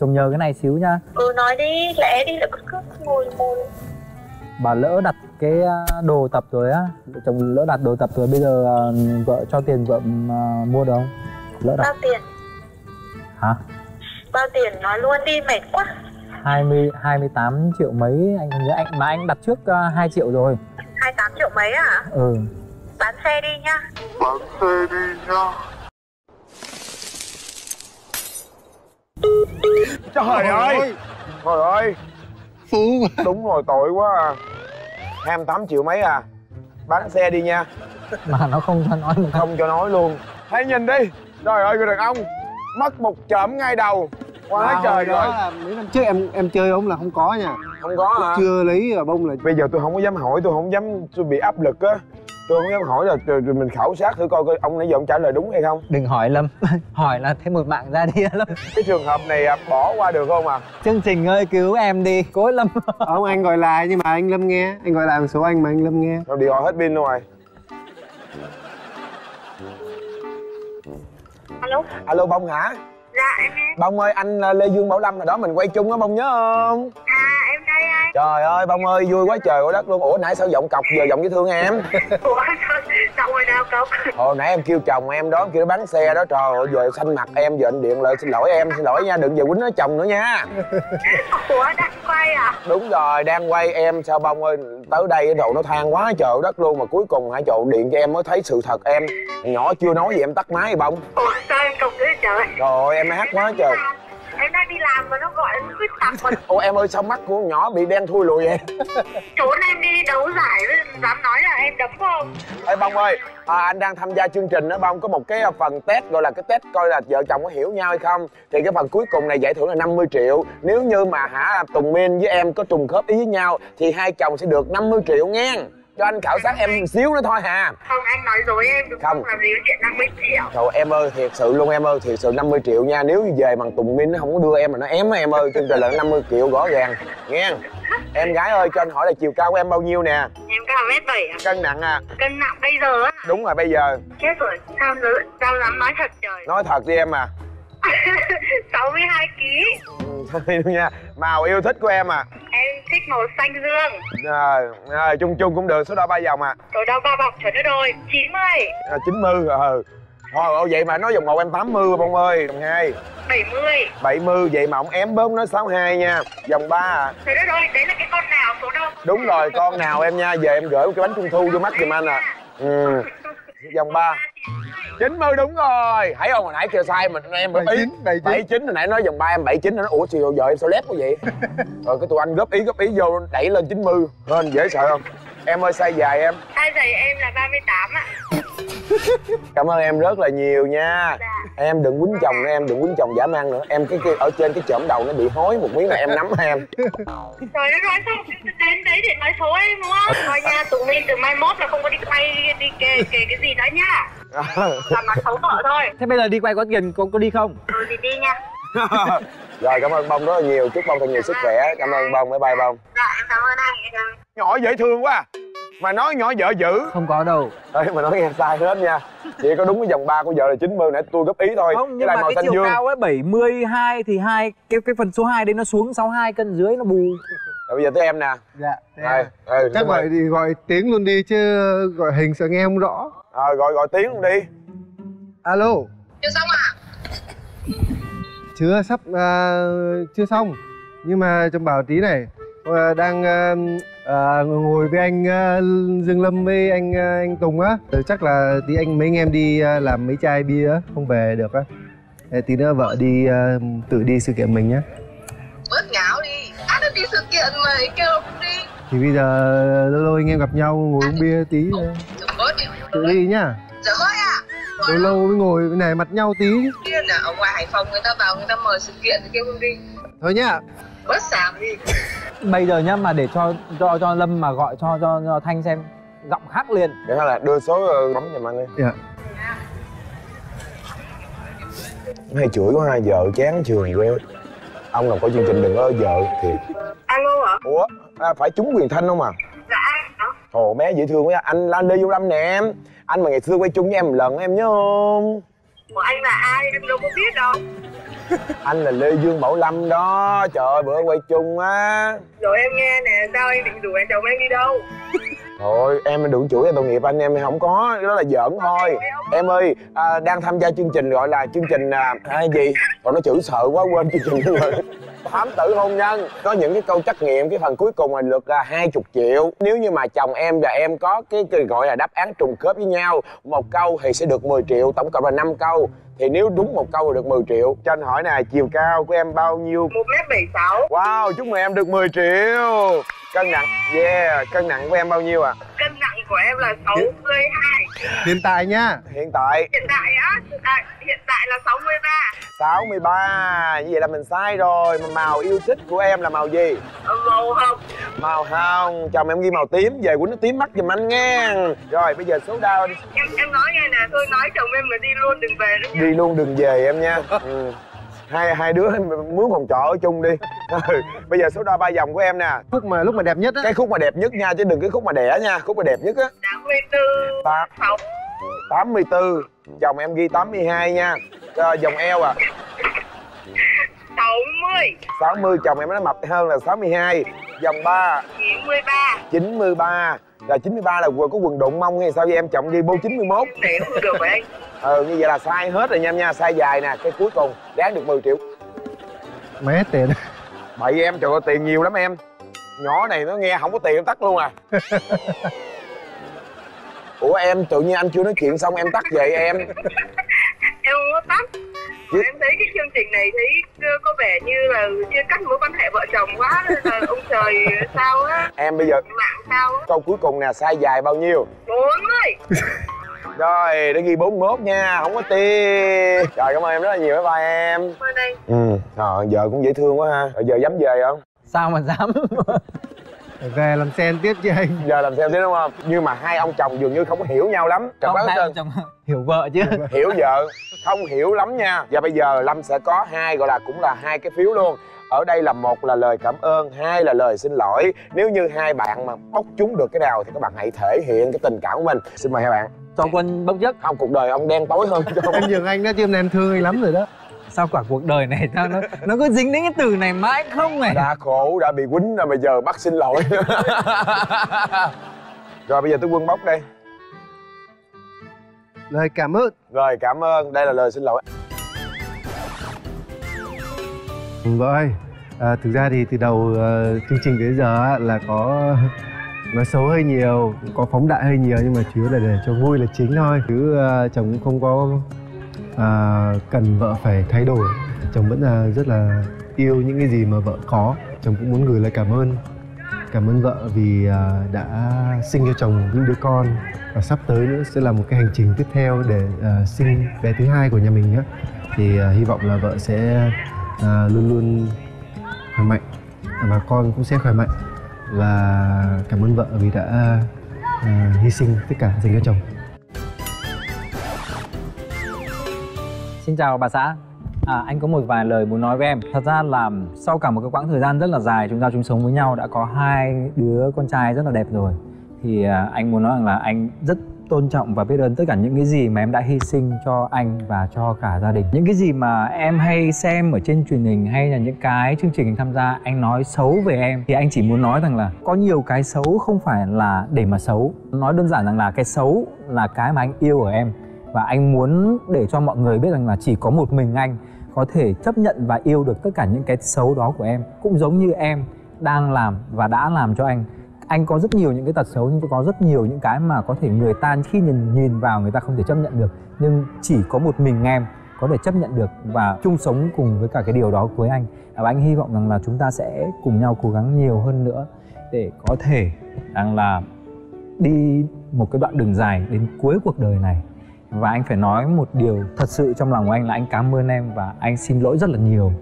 chồng nhờ cái này xíu nha. Ừ, nói đi, lẽ đi, lại cứ ngồi. Bà lỡ đặt cái đồ tập rồi á, chồng lỡ đặt đồ tập rồi, bây giờ vợ cho tiền vợ mua được không? Lỡ đặt. Bao tiền? Hả? Bao tiền nói luôn đi, mệt quá. 28 triệu mấy anh nhớ, anh mà anh đặt trước 2 triệu rồi. 28 triệu mấy à? Ừ. Bán xe đi nhá. Bán xe đi nhá. Trời ơi. Trời ơi. Phú. Đúng rồi, tội quá à. 28 triệu mấy à? Bán xe đi nha. Mà nó không cho nói một không cho nói luôn. Hãy nhìn đi. Trời ơi, người đàn ông mất một chởm ngay đầu. Quá wow, trời rồi. Mấy năm trước em chơi ông là không có nha. Không có hả? Chưa lấy là bông là. Bây giờ tôi không có dám hỏi, tôi không dám, tôi bị áp lực á. Tôi không dám hỏi là rồi mình khảo sát thử coi ông nãy giờ ông trả lời đúng hay không. Đừng hỏi Lâm, hỏi là thấy một mạng ra đi Lâm. Cái trường hợp này bỏ qua được không à? Chương trình ơi cứu em đi, cố Lâm. Ông anh gọi lại nhưng mà anh Lâm nghe, anh gọi lại một số anh mà anh Lâm nghe. Rồi điện thoại hết pin rồi. Alo. Alo Bông hả? Dạ em nghe. Bông ơi, anh Lê Dương Bảo Lâm hồi đó mình quay chung á, Bông nhớ không? À em đây anh. Trời ơi Bông ơi, vui quá trời quá đất luôn. Ủa nãy sao giọng cọc giờ giọng dễ thương em? Ủa sao rồi nào cọc? Hồi nãy em kêu chồng em đó, kêu nó bán xe đó, trời ơi giờ xanh mặt em, giờ anh điện lại xin lỗi em, xin lỗi nha, đừng về quýnh nó chồng nữa nha. Ủa đang quay à? Đúng rồi, đang quay em. Sao Bông ơi, tới đây cái đồ nó than quá trời đất luôn mà cuối cùng hả trộn điện cho em mới thấy sự thật em. Nhỏ chưa nói gì em tắt máy Bông. Ủa sao em cọc dữ trời? Rồi em hát quá trời. Em đang đi làm mà nó gọi em khuyết tặc mà. Ôi em ơi, sao mắt của con nhỏ bị đen thui lùi vậy? Trốn em đi đấu giải, dám nói là em đấm không? Ê Bông ơi, anh đang tham gia chương trình đó Bông, có một cái phần test gọi là cái test coi là vợ chồng có hiểu nhau hay không. Thì cái phần cuối cùng này giải thưởng là 50 triệu. Nếu như mà hả Tùng Minh với em có trùng khớp ý với nhau thì hai chồng sẽ được 50 triệu nghe. Cho anh khảo sát em một xíu nữa thôi hà. Không, anh nói dối em đúng không? Làm gì có chuyện 50 triệu. Trời em ơi, thiệt sự luôn em ơi, thiệt sự 50 triệu nha. Nếu như về bằng Tùng Minh nó không có đưa em mà nó ém em ơi. Trên trời là 50 triệu rõ ràng. Nghe. Em gái ơi, cho anh hỏi là chiều cao của em bao nhiêu nè? Em cao 1m7 à? Cân nặng à? Cân nặng bây giờ á? Đúng rồi bây giờ. Chết rồi, sao dám nói thật trời. Nói thật đi em à. 62kg. Thôi nha. Màu yêu thích của em à? Em thích màu xanh dương. Rồi, chung chung cũng được, số đo 3 vòng à? Số đo 3 vòng chuẩn rồi, 90. À, 90 rồi. Thôi vậy mà nói vòng 1 em 80 Bông ơi, vòng 2 70. 70 vậy mà ông ém bớm nói 62 nha. Vòng 3 à? Thế đó rồi, đấy là cái con nào số đo. Đúng rồi, con nào em nha, về em gửi cái bánh trung thu vô mắt giùm anh à. Ừ. Vòng 3. 90 đúng rồi. Thấy không, hồi nãy kêu sai mình em 79 hồi nãy nói vòng 3 em 79 nó nói, ủa chiều giờ em sao lép quá vậy? Rồi cái tụi anh góp ý vô đẩy lên 90 hên dễ sợ không? Em ơi size dài em. Size dài em là 38 ạ. Cảm ơn em rất là nhiều nha. Dạ. Em đừng quýnh chồng nữa, em đừng quýnh chồng dã man nữa. Em cái ở trên cái chỏm đầu nó bị hói một miếng là em nắm em. Trời đất ơi, sao đến đấy để nói số em đúng không? Thôi nha, tụi mình từ mai mốt là không có đi quay đi kề cái gì đó nha. Làm mặt xấu vợ thôi. Thế bây giờ đi quay có tiền có đi không? Ừ thì đi nha. Rồi cảm ơn Bông rất là nhiều, chúc Bông thật nhiều sức khỏe. Cảm ơn Bông, bye bye Bông. Dạ em cảm ơn anh. Nhỏ dễ thương quá mà nói nhỏ vợ dữ. Không có đâu. Ê, mà nói nghe sai hết nha. Chỉ có đúng cái vòng 3 của vợ là 90 nãy tôi góp ý thôi. Không, nhưng mà cái chiều cao ấy 72 thì hai cái phần số 2 đấy nó xuống 62 cân dưới nó bù. Rồi bây giờ tới em nè. Dạ. Chắc vậy thì gọi tiếng luôn đi chứ gọi hình sợ nghe không rõ. Ờ gọi tiếng luôn đi. Alo. Chưa xong à? Chưa sắp chưa xong. Nhưng mà Trâm Bảo tí này đang ngồi với anh Dương Lâm với anh Tùng á, chắc là tí anh mấy anh em đi làm mấy chai bia không về được á, tí nữa vợ đi tự đi sự kiện mình nhá. Bớt ngáo đi, anh đi sự kiện mà kêu không đi. Thì bây giờ lâu lâu anh em gặp nhau ngồi uống bia tí, tự đi nhá. Dạ thôi ạ. Lâu lâu mới ngồi này mặt nhau tí. Ở ngoài Hải Phòng người ta vào người ta mời sự kiện thì kêu không đi. Thôi nhá. Bớt xàm đi. Bây giờ nhá, mà để cho Lâm mà gọi cho Thanh xem giọng khác liền. Để hay là đưa số bấm giùm anh đi. Dạ. Hay chửi có hai vợ chán trường ghê. Ông làm có chương trình đừng có vợ thì. Alo ạ. Ủa phải trúng quyền Thanh không à? Dạ. Ồ bé dễ thương quá. Anh là Lê Dương Lâm nè em. Anh mà ngày xưa quay chung với em lần em nhớ không? Ủa anh là ai em đâu có biết đâu. Anh là Lê Dương Bảo Lâm đó, trời ơi bữa quay chung á. Rồi em nghe nè, sao em định đuổi chồng em đi đâu? Thôi em đừng chửi tội nghiệp anh em không có, đó là giỡn thôi. Em ơi, đang tham gia chương trình gọi là chương trình hay gì? Còn nó chữ sợ quá quên chương trình rồi. Thám tử hôn nhân có những cái câu trắc nghiệm, cái phần cuối cùng là lượt 20 triệu. Nếu như mà chồng em và em có cái gọi là đáp án trùng khớp với nhau một câu thì sẽ được 10 triệu, tổng cộng là 5 câu thì nếu đúng một câu là được 10 triệu. Cho anh hỏi nè, chiều cao của em bao nhiêu? 1m76. Wow, chúc mừng em được 10 triệu. Cân nặng, yeah, cân nặng của em bao nhiêu à? Cân nặng của em là 62. Hiện tại nhá. Hiện tại á, hiện tại là 63. 63, như vậy là mình sai rồi. Mà màu yêu thích của em là màu gì? Màu hồng. Màu hồng, chồng em ghi màu tím, về quýnh nó tím mắt giùm anh nghe. Rồi bây giờ số đau. Em nói nghe nè, thôi nói chồng em là đi luôn đừng về đó nha. Đi luôn đừng về em nha. Ừ. Hai đứa mướn phòng trọ ở chung đi. Bây giờ số đo 3 vòng của em nè. Lúc mà đẹp nhất á. Cái khúc mà đẹp nhất nha, chứ đừng cái khúc mà đẻ nha. Khúc mà đẹp nhất á. 84. Chồng em ghi 82 nha. Vòng eo à. 60. Chồng em nó mập hơn là 62. Vòng 3. 93. Là 93 là có quần đụng mông hay sao vậy em? Chồng ghi bô 91. Để không được vậy anh. Ừ, như vậy là sai hết rồi nha em nha, sai dài nè, cái cuối cùng đáng được 10 triệu. Mé tiền. Bậy em, trời ơi tiền nhiều lắm em. Nhỏ này nó nghe không có tiền nó tắt luôn à. Ủa em, tự nhiên anh chưa nói chuyện xong em tắt vậy em. Em không có tắt. Chứ... Em thấy cái chương trình này thấy có vẻ như là chưa cắt mối quan hệ vợ chồng quá là ông trời sao á. Em bây giờ mạng sao á. Câu cuối cùng nè, sai dài bao nhiêu? 40. Rồi, để ghi 41 nha, không có tiền. Trời, cảm ơn em rất là nhiều, bye bye em. Bye đây. Ừ, giờ cũng dễ thương quá ha. Rồi giờ dám về không? Sao mà dám. Về làm sen tiếp chứ anh. Giờ làm sen tiếp đúng không? Nhưng mà hai ông chồng dường như không có hiểu nhau lắm. Không, hai ông chồng hiểu vợ chứ. Hiểu vợ, không hiểu lắm nha. Và bây giờ Lâm sẽ có hai cái phiếu luôn. Ở đây là một là lời cảm ơn, hai là lời xin lỗi. Nếu như hai bạn mà bóc trúng được cái nào thì các bạn hãy thể hiện cái tình cảm của mình. Xin mời hai bạn. Cho Quân bốc giấc. Không, cuộc đời ông đen tối hơn. Em nhường anh đó chứ em thương anh lắm rồi đó. Sao quả cuộc đời này sao nó cứ dính đến cái từ này mãi không này. Đã khổ, đã bị quýnh rồi mà giờ bắt xin lỗi. Rồi bây giờ tới Quân bốc đây. Lời cảm ơn. Lời cảm ơn, đây là lời xin lỗi. Vợ ơi, thực ra thì từ đầu chương trình đến giờ là có Nói xấu hơi nhiều, có phóng đại hơi nhiều nhưng mà chủ yếu là để cho vui là chính thôi. Chứ chồng cũng không có cần vợ phải thay đổi. Chồng vẫn là rất là yêu những cái gì mà vợ có. Chồng cũng muốn gửi lời cảm ơn. Cảm ơn vợ vì đã sinh cho chồng những đứa con. Và sắp tới nữa sẽ là một cái hành trình tiếp theo để sinh bé thứ hai của nhà mình nữa. Thì hy vọng là vợ sẽ luôn luôn khỏe mạnh và con cũng sẽ khỏe mạnh. Và cảm ơn vợ vì đã hy sinh tất cả dành cho chồng. Xin chào bà xã. Anh có một vài lời muốn nói với em. Thật ra là sau cả một cái quãng thời gian rất là dài chúng ta sống với nhau, đã có hai đứa con trai rất là đẹp rồi. Thì anh muốn nói rằng là anh rất tôn trọng và biết ơn tất cả những cái gì mà em đã hy sinh cho anh và cho cả gia đình. Những cái gì mà em hay xem ở trên truyền hình hay là những cái chương trình tham gia anh nói xấu về em, thì anh chỉ muốn nói rằng là có nhiều cái xấu không phải là để mà xấu. Nói đơn giản rằng là cái xấu là cái mà anh yêu ở em. Và anh muốn để cho mọi người biết rằng là chỉ có một mình anh có thể chấp nhận và yêu được tất cả những cái xấu đó của em. Cũng giống như em đang làm và đã làm cho anh. Anh có rất nhiều những cái tật xấu, nhưng có rất nhiều những cái mà có thể người ta khi nhìn vào người ta không thể chấp nhận được. Nhưng chỉ có một mình em có thể chấp nhận được và chung sống cùng với cả cái điều đó với anh. Và anh hy vọng rằng là chúng ta sẽ cùng nhau cố gắng nhiều hơn nữa để có thể rằng là đi một cái đoạn đường dài đến cuối cuộc đời này. Và anh phải nói một điều thật sự trong lòng của anh là anh cảm ơn em và anh xin lỗi rất là nhiều.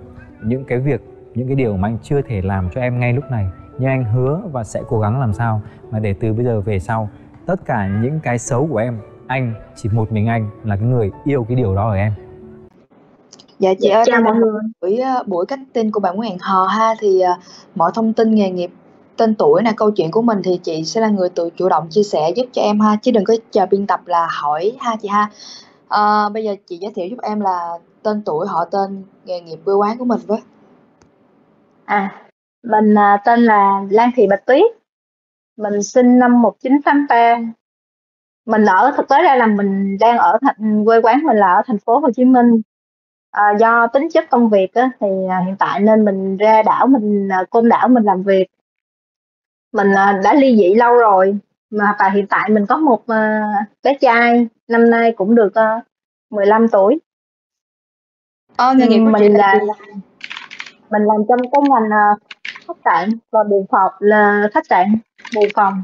Những cái việc, những cái điều mà anh chưa thể làm cho em ngay lúc này. Nhưng anh hứa và sẽ cố gắng làm sao mà để từ bây giờ về sau, tất cả những cái xấu của em, anh, chỉ một mình anh là cái người yêu cái điều đó ở em. Dạ chị ơi, chào mọi người. Buổi cách tin của bạn Nguyễn Hẹn Hò ha, thì mọi thông tin nghề nghiệp, tên tuổi là câu chuyện của mình thì chị sẽ là người tự chủ động chia sẻ giúp cho em ha, chứ đừng có chờ biên tập là hỏi ha chị ha. Bây giờ chị giới thiệu giúp em là tên tuổi, họ tên, nghề nghiệp, quê quán của mình với. Mình tên là Lan Thị Bạch Tuyết. Mình sinh năm 1983. Mình ở, thực tế ra là mình đang ở quê quán mình là ở thành phố Hồ Chí Minh. Do tính chất công việc á, thì hiện tại nên mình ra đảo mình Côn Đảo mình làm việc. Mình đã ly dị lâu rồi mà, và hiện tại mình có một bé trai năm nay cũng được 15 tuổi. Nghề nghiệp của chị là mình làm trong cái ngành khách sạn và buồng phòng, là khách sạn buồng phòng.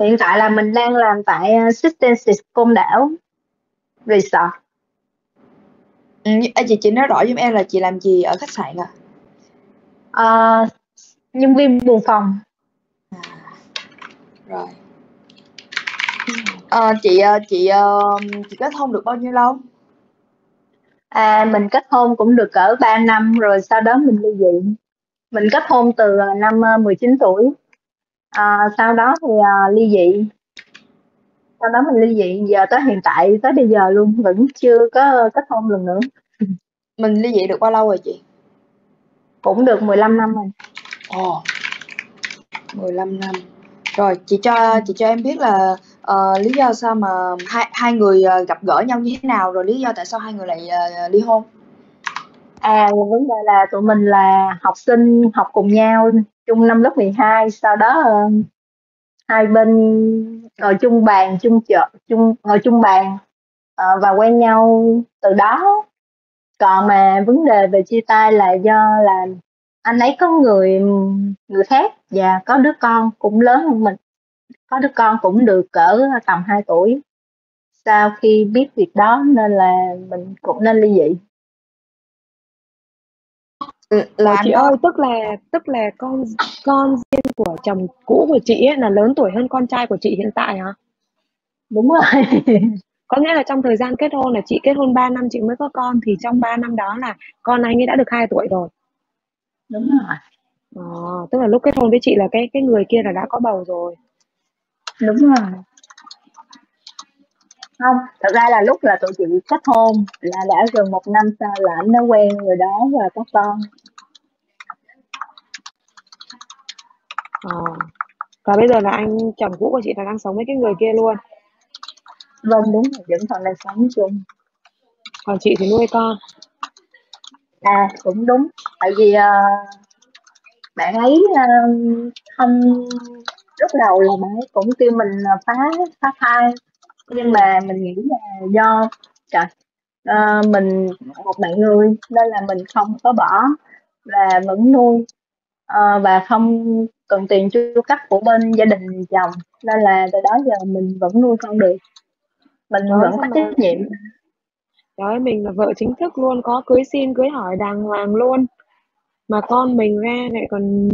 Hiện tại là mình đang làm tại Sustenesis Côn Đảo Resort. Chị nói rõ giúp em là chị làm gì ở khách sạn ạ? Nhân viên buồng phòng. Rồi. Chị kết hôn được bao nhiêu lâu? Mình kết hôn cũng được cỡ 3 năm rồi, sau đó mình ly dị. Mình kết hôn từ năm 19 tuổi. Sau đó thì ly dị. Sau đó mình ly dị, giờ tới hiện tại, tới bây giờ luôn, vẫn chưa có kết hôn lần nữa. Mình ly dị được bao lâu rồi chị? Cũng được 15 năm rồi. Ồ, 15 năm. Rồi, chị cho em biết là lý do sao mà hai người gặp gỡ nhau như thế nào, rồi lý do tại sao hai người lại ly hôn? Vấn đề là tụi mình là học sinh, học cùng nhau chung năm lớp 12, sau đó hai bên ngồi chung bàn, và quen nhau từ đó. Còn mà vấn đề về chia tay là do là anh ấy có người khác và có đứa con cũng lớn hơn mình. Có đứa con cũng được cỡ tầm 2 tuổi. Sau khi biết việc đó nên là mình cũng nên ly dị. Chị ơi, tức là con riêng của chồng cũ của chị ấy là lớn tuổi hơn con trai của chị hiện tại hả? Đúng rồi. Có nghĩa là trong thời gian kết hôn là chị kết hôn 3 năm chị mới có con, thì trong 3 năm đó là con anh ấy đã được 2 tuổi rồi. Đúng rồi. Tức là lúc kết hôn với chị là cái người kia là đã có bầu rồi. Đúng rồi. Không, thật ra là lúc là tụi chị kết hôn là đã gần 1 năm sau là anh đã quen người đó và có con. Và bây giờ là anh chồng cũ của chị là đang sống với cái người kia luôn. Vâng, đúng rồi, vẫn còn là sống chung. Còn chị thì nuôi con. Cũng đúng. Tại vì bạn ấy không Lúc đầu là bạn ấy cũng kêu mình phá thai, nhưng mà mình nghĩ là do mình một bạn nuôi nên là mình không có bỏ và vẫn nuôi, và không cần tiền chu cấp của bên gia đình chồng, nên là từ đó giờ mình vẫn nuôi con được, mình vẫn có trách nhiệm. Đấy, mình là vợ chính thức luôn, có cưới xin cưới hỏi đàng hoàng luôn, mà con mình ra lại còn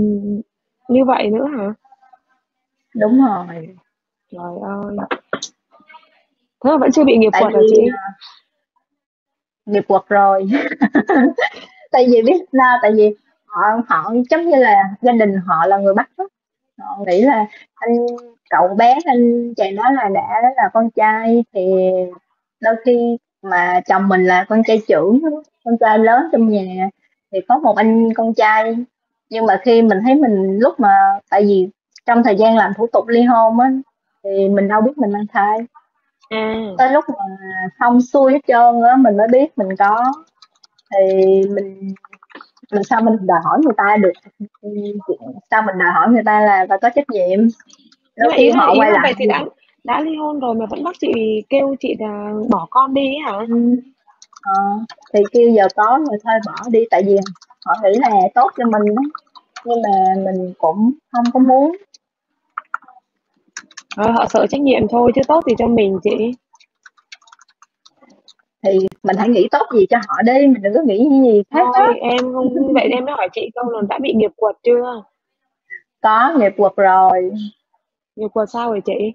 như vậy nữa hả? Đúng rồi. Trời ơi, thế là vẫn chưa bị nghiệp quật hả chị? Nghiệp quật rồi. Tại vì biết sao, tại vì họ giống như là gia đình họ là người Bắc đó. Họ nghĩ là cậu bé anh chàng đó là đã là con trai, thì đôi khi mà chồng mình là con trai trưởng, con trai lớn trong nhà, thì có một anh con trai. Nhưng mà khi mình thấy mình lúc mà, tại vì trong thời gian làm thủ tục ly hôn á, thì mình đâu biết mình mang thai. Tới lúc mà xong xuôi hết trơn á, mình mới biết mình có. Thì mình sao mình đòi hỏi người ta được, sao mình đòi hỏi người ta là phải có trách nhiệm. Nhưng mà ý quay là vậy thì đã ly hôn rồi mà vẫn bắt chị, kêu chị là bỏ con đi hả? Thì kêu giờ có rồi thôi bỏ đi, tại vì họ nghĩ là tốt cho mình đó. Nhưng mà mình cũng không có muốn. Họ sợ trách nhiệm thôi, chứ tốt thì cho mình chị. Thì mình hãy nghĩ tốt gì cho họ đi, mình đừng có nghĩ gì khác thôi, đó. Em không, vậy em mới hỏi chị câu là đã bị nghiệp quật chưa? Có, nghiệp quật rồi. Nghiệp quật sao rồi chị?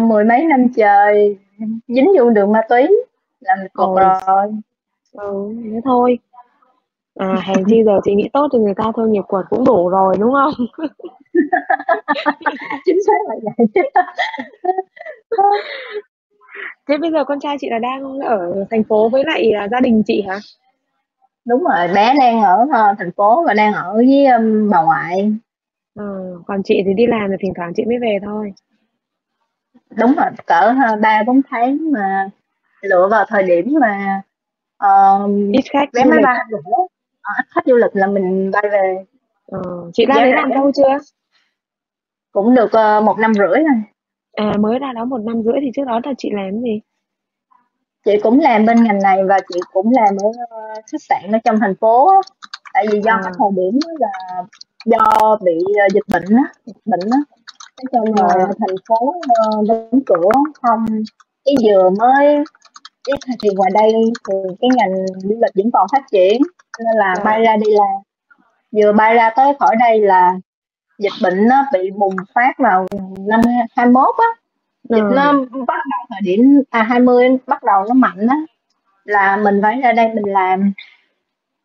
Mười mấy năm trời dính vô đường ma túy là nghiệp quật rồi. Thế thôi. Hèn chi giờ chị nghĩ tốt thì người ta thôi, nghiệp quật cũng đủ rồi đúng không? Chính xác là vậy. Thế bây giờ con trai chị là đang ở thành phố với lại gia đình chị hả? Đúng rồi, bé đang ở thành phố và đang ở với bà ngoại. Còn chị thì đi làm rồi thỉnh thoảng chị mới về thôi. Đúng rồi, cỡ 3-4 tháng mà lựa vào thời điểm mà ít khách vé máy bay nữa, khách du lịch là mình bay về. Chị đã đến làm đâu chưa? Cũng được 1 năm rưỡi rồi. Mới ra đó 1 năm rưỡi, thì trước đó là chị làm gì? Chị cũng làm bên ngành này và chị cũng làm ở khách sạn ở trong thành phố. Tại vì do cái thời điểm đó là do bị dịch bệnh á, cho nên là thành phố đóng cửa không. Cái vừa mới thì ngoài đây thì cái ngành du lịch vẫn còn phát triển, nên là bay ra đi làm. Vừa bay ra tới khỏi đây là dịch bệnh nó bị bùng phát vào năm 21 á. Dịch nó bắt đầu thời điểm 20 bắt đầu nó mạnh á, là mình phải ra đây mình làm.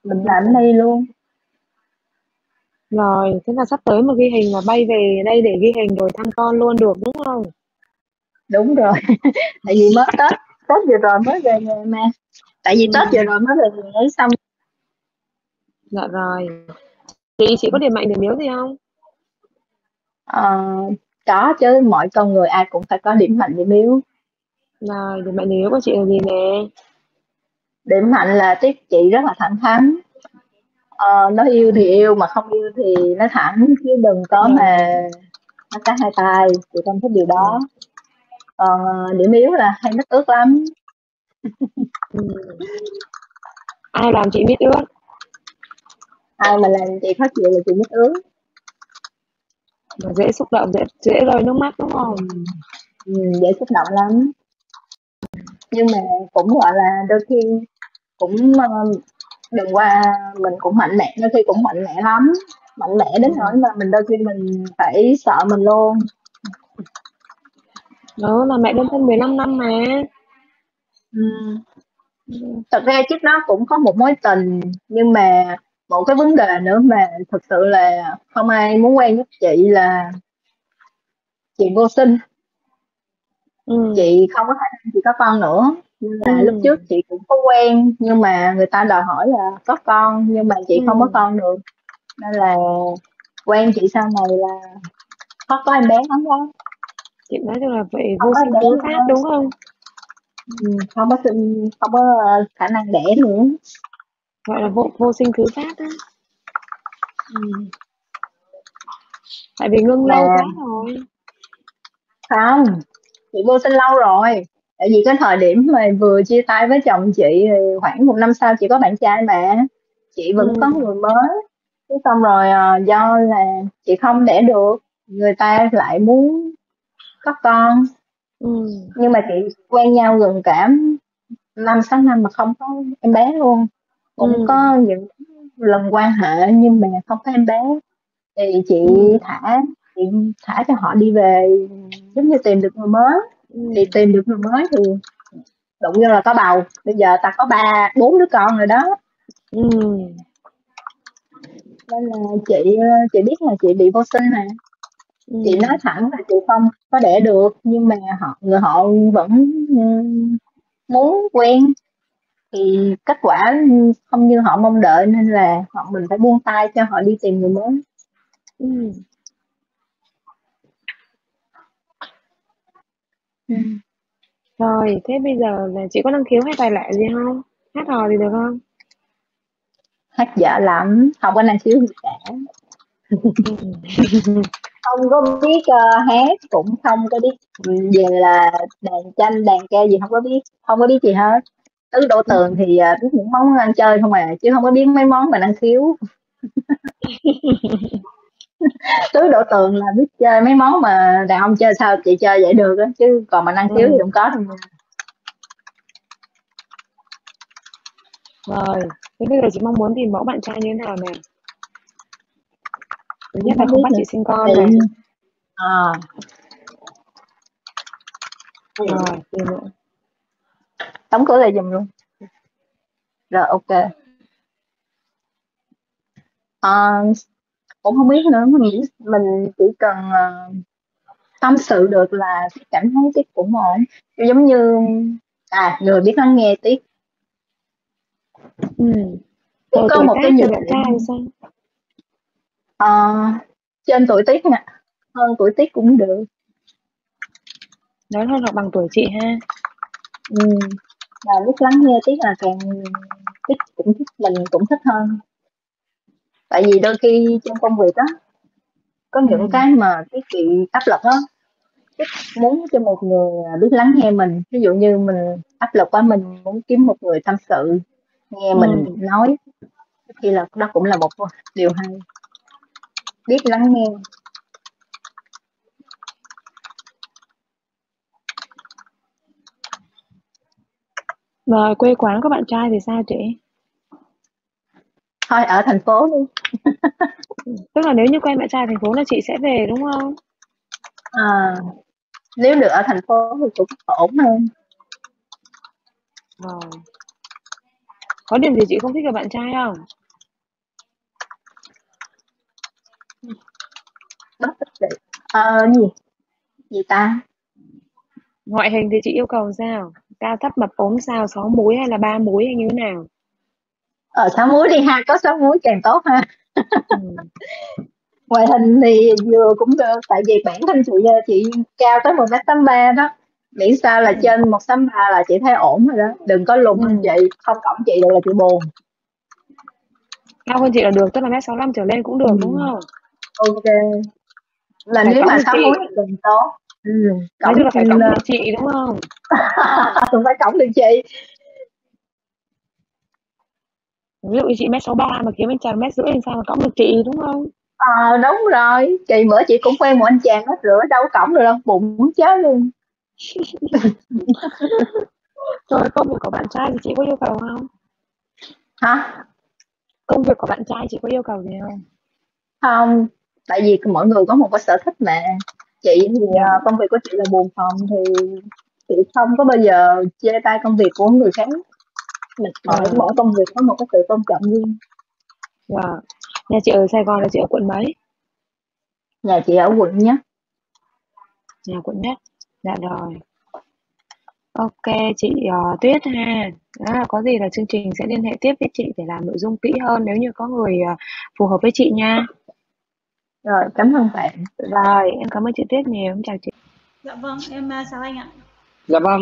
Mình làm đây luôn. Rồi, thế là sắp tới mà ghi hình, mà bay về đây để ghi hình rồi thăm con luôn được đúng không? Đúng rồi. Tại vì mới Tết vừa rồi mới về nhà mà. Tại vì Tết vừa rồi mới về nhà ấy xong. Dạ rồi. Chị có điểm mạnh điểm yếu gì không? Có chứ, mọi con người ai cũng phải có điểm mạnh điểm yếu. Rồi, điểm mạnh điểm yếu của chị là gì nè? Điểm mạnh là chị rất là thẳng thắn. Nó yêu thì yêu, mà không yêu thì nó thẳng, chứ đừng có mà nó cắt hai tay, chị không thích điều đó. Còn điểm yếu là hay mít ướt lắm. Ai làm chị mít ướt? Ai mà làm chị khó chịu là chị mít ướt. Mà dễ xúc động, dễ rơi nước mắt đúng không? Dễ xúc động lắm. Nhưng mà cũng gọi là đôi khi cũng đừng qua, mình cũng mạnh mẽ, đôi khi cũng mạnh mẽ lắm. Mạnh mẽ đến nỗi mà mình đôi khi mình phải sợ mình luôn. Đó là mẹ đơn thân 15 năm mà. Thật ra trước đó cũng có một mối tình, nhưng mà một cái vấn đề nữa mà thực sự là không ai muốn quen giúp chị là chị vô sinh. Chị không có khả năng chị có con nữa, nên là lúc trước chị cũng có quen, nhưng mà người ta đòi hỏi là có con, nhưng mà chị không có con được, nên là quen chị sau này là có em bé lắm đó. Chị nói chung là vậy, vô sinh thứ phát đúng không? Không có khả năng đẻ nữa, gọi là vô sinh thứ phát á. Tại vì Ngân lâu quá rồi. Không, chị vô sinh lâu rồi. Tại vì cái thời điểm mà vừa chia tay với chồng chị thì khoảng 1 năm sau chị có bạn trai mà. Chị vẫn có người mới. Thế xong rồi do là chị không đẻ được, người ta lại muốn có con. Nhưng mà chị quen nhau gần cả 5-6 năm mà không có em bé luôn. Cũng có những lần quan hệ nhưng mà không có em bé. Thì chị thả cho họ đi về, giống như tìm được người mới. Thì tìm được người mới thì đụng như là có bầu. Bây giờ ta có 3-4 đứa con rồi đó. Nên là chị biết là chị bị vô sinh mà. Chị nói thẳng là chị không có đẻ được, nhưng mà người họ vẫn muốn quen. Thì kết quả không như họ mong đợi, nên là mình phải buông tay cho họ đi tìm người mới. Rồi, thế bây giờ là chị có năng khiếu hay tài lạ gì không? Hát hò thì được không? Hát dở lắm, không có năng khiếu gì cả. Không có biết hát, cũng không có biết về là đàn tranh, đàn ca gì, không có biết gì hết. Tứ đổ tường thì biết những món ăn chơi không à, chứ không có biết mấy món mà năng khiếu. Tứ đổ tường là biết chơi mấy món mà đàn ông chơi sao chị chơi vậy được á, chứ còn mà năng khiếu thì không có đâu. Rồi, thế bây giờ chị mong muốn tìm mẫu bạn trai như thế nào nè? Thứ nhất là không bắt chị sinh con này. Rồi, tìm nữa. Đóng cửa lại dùm luôn. Rồi, ok. Cũng không biết nữa, mình chỉ cần tâm sự được là cảm thấy Tiết cũng ổn. Giống như người biết lắng nghe Tiết. Có một cái nhược điểm trên tuổi Tiết nè, hơn tuổi Tiết cũng được. Nói hơn hoặc bằng tuổi chị ha. Và lúc lắng nghe Tiết là càng Tiết cũng thích, mình cũng thích hơn. Tại vì đôi khi trong công việc đó có những cái mà Tiết bị áp lực đó, Tiết muốn cho một người biết lắng nghe mình. Ví dụ như mình áp lực quá, mình muốn kiếm một người tâm sự nghe mình nói, thì là đó cũng là một điều hay. Biết lắng nghe. Rồi, quê quán các bạn trai thì sao chị? Thôi, ở thành phố đi. Tức là nếu như quen bạn trai thành phố là chị sẽ về đúng không? Nếu được ở thành phố thì cũng ổn hơn. Có điểm gì chị không thích ở bạn trai không? Gì ta? Ngoại hình thì chị yêu cầu sao? Cao thấp mập ốm sao? 6 múi hay là 3 múi hay như thế nào? 6 múi đi ha, có 6 múi càng tốt ha. Ngoại hình thì vừa cũng được, tại vì bản thân chị cao tới 1m83 đó, miễn sao là trên 1m83 là chị thấy ổn rồi đó, đừng có lùn hơn chị, không cõng chị được là chị buồn. Cao hơn chị là được, tức là 1m65 trở lên cũng được đúng không? Ok. Là nếu mà 6 múi thì càng tốt. Cổng là phải cổng được chị đúng không? Cũng phải cổng được chị. Ví dụ chị 1m63 mà kiếm anh chàng 1m50 thì sao mà cổng được chị đúng không? Đúng rồi. Chị bữa chị cũng quen một anh chàng hết rửa đâu cổng được đâu, bụng muốn chết luôn. Rồi công việc của bạn trai thì chị có yêu cầu không? Hả? Công việc của bạn trai chị có yêu cầu gì không? Không, tại vì mọi người có một cái sở thích mà. Chị thì công việc của chị là buồn phòng, thì chị không có bao giờ chê tay công việc của người khác. Mỗi công việc có một cái sự tôn trọng riêng. Nhà chị ở Sài Gòn là chị ở quận mấy? Nhà chị ở quận Nhất. Nhà quận Nhất. Dạ rồi. Ok chị Tuyết ha. Có gì là chương trình sẽ liên hệ tiếp với chị để làm nội dung kỹ hơn nếu như có người phù hợp với chị nha. Rồi, cảm ơn bạn. Rồi, em cảm ơn chị Tuyết nhiều, em chào chị. Dạ vâng, em chào anh ạ. Dạ vâng,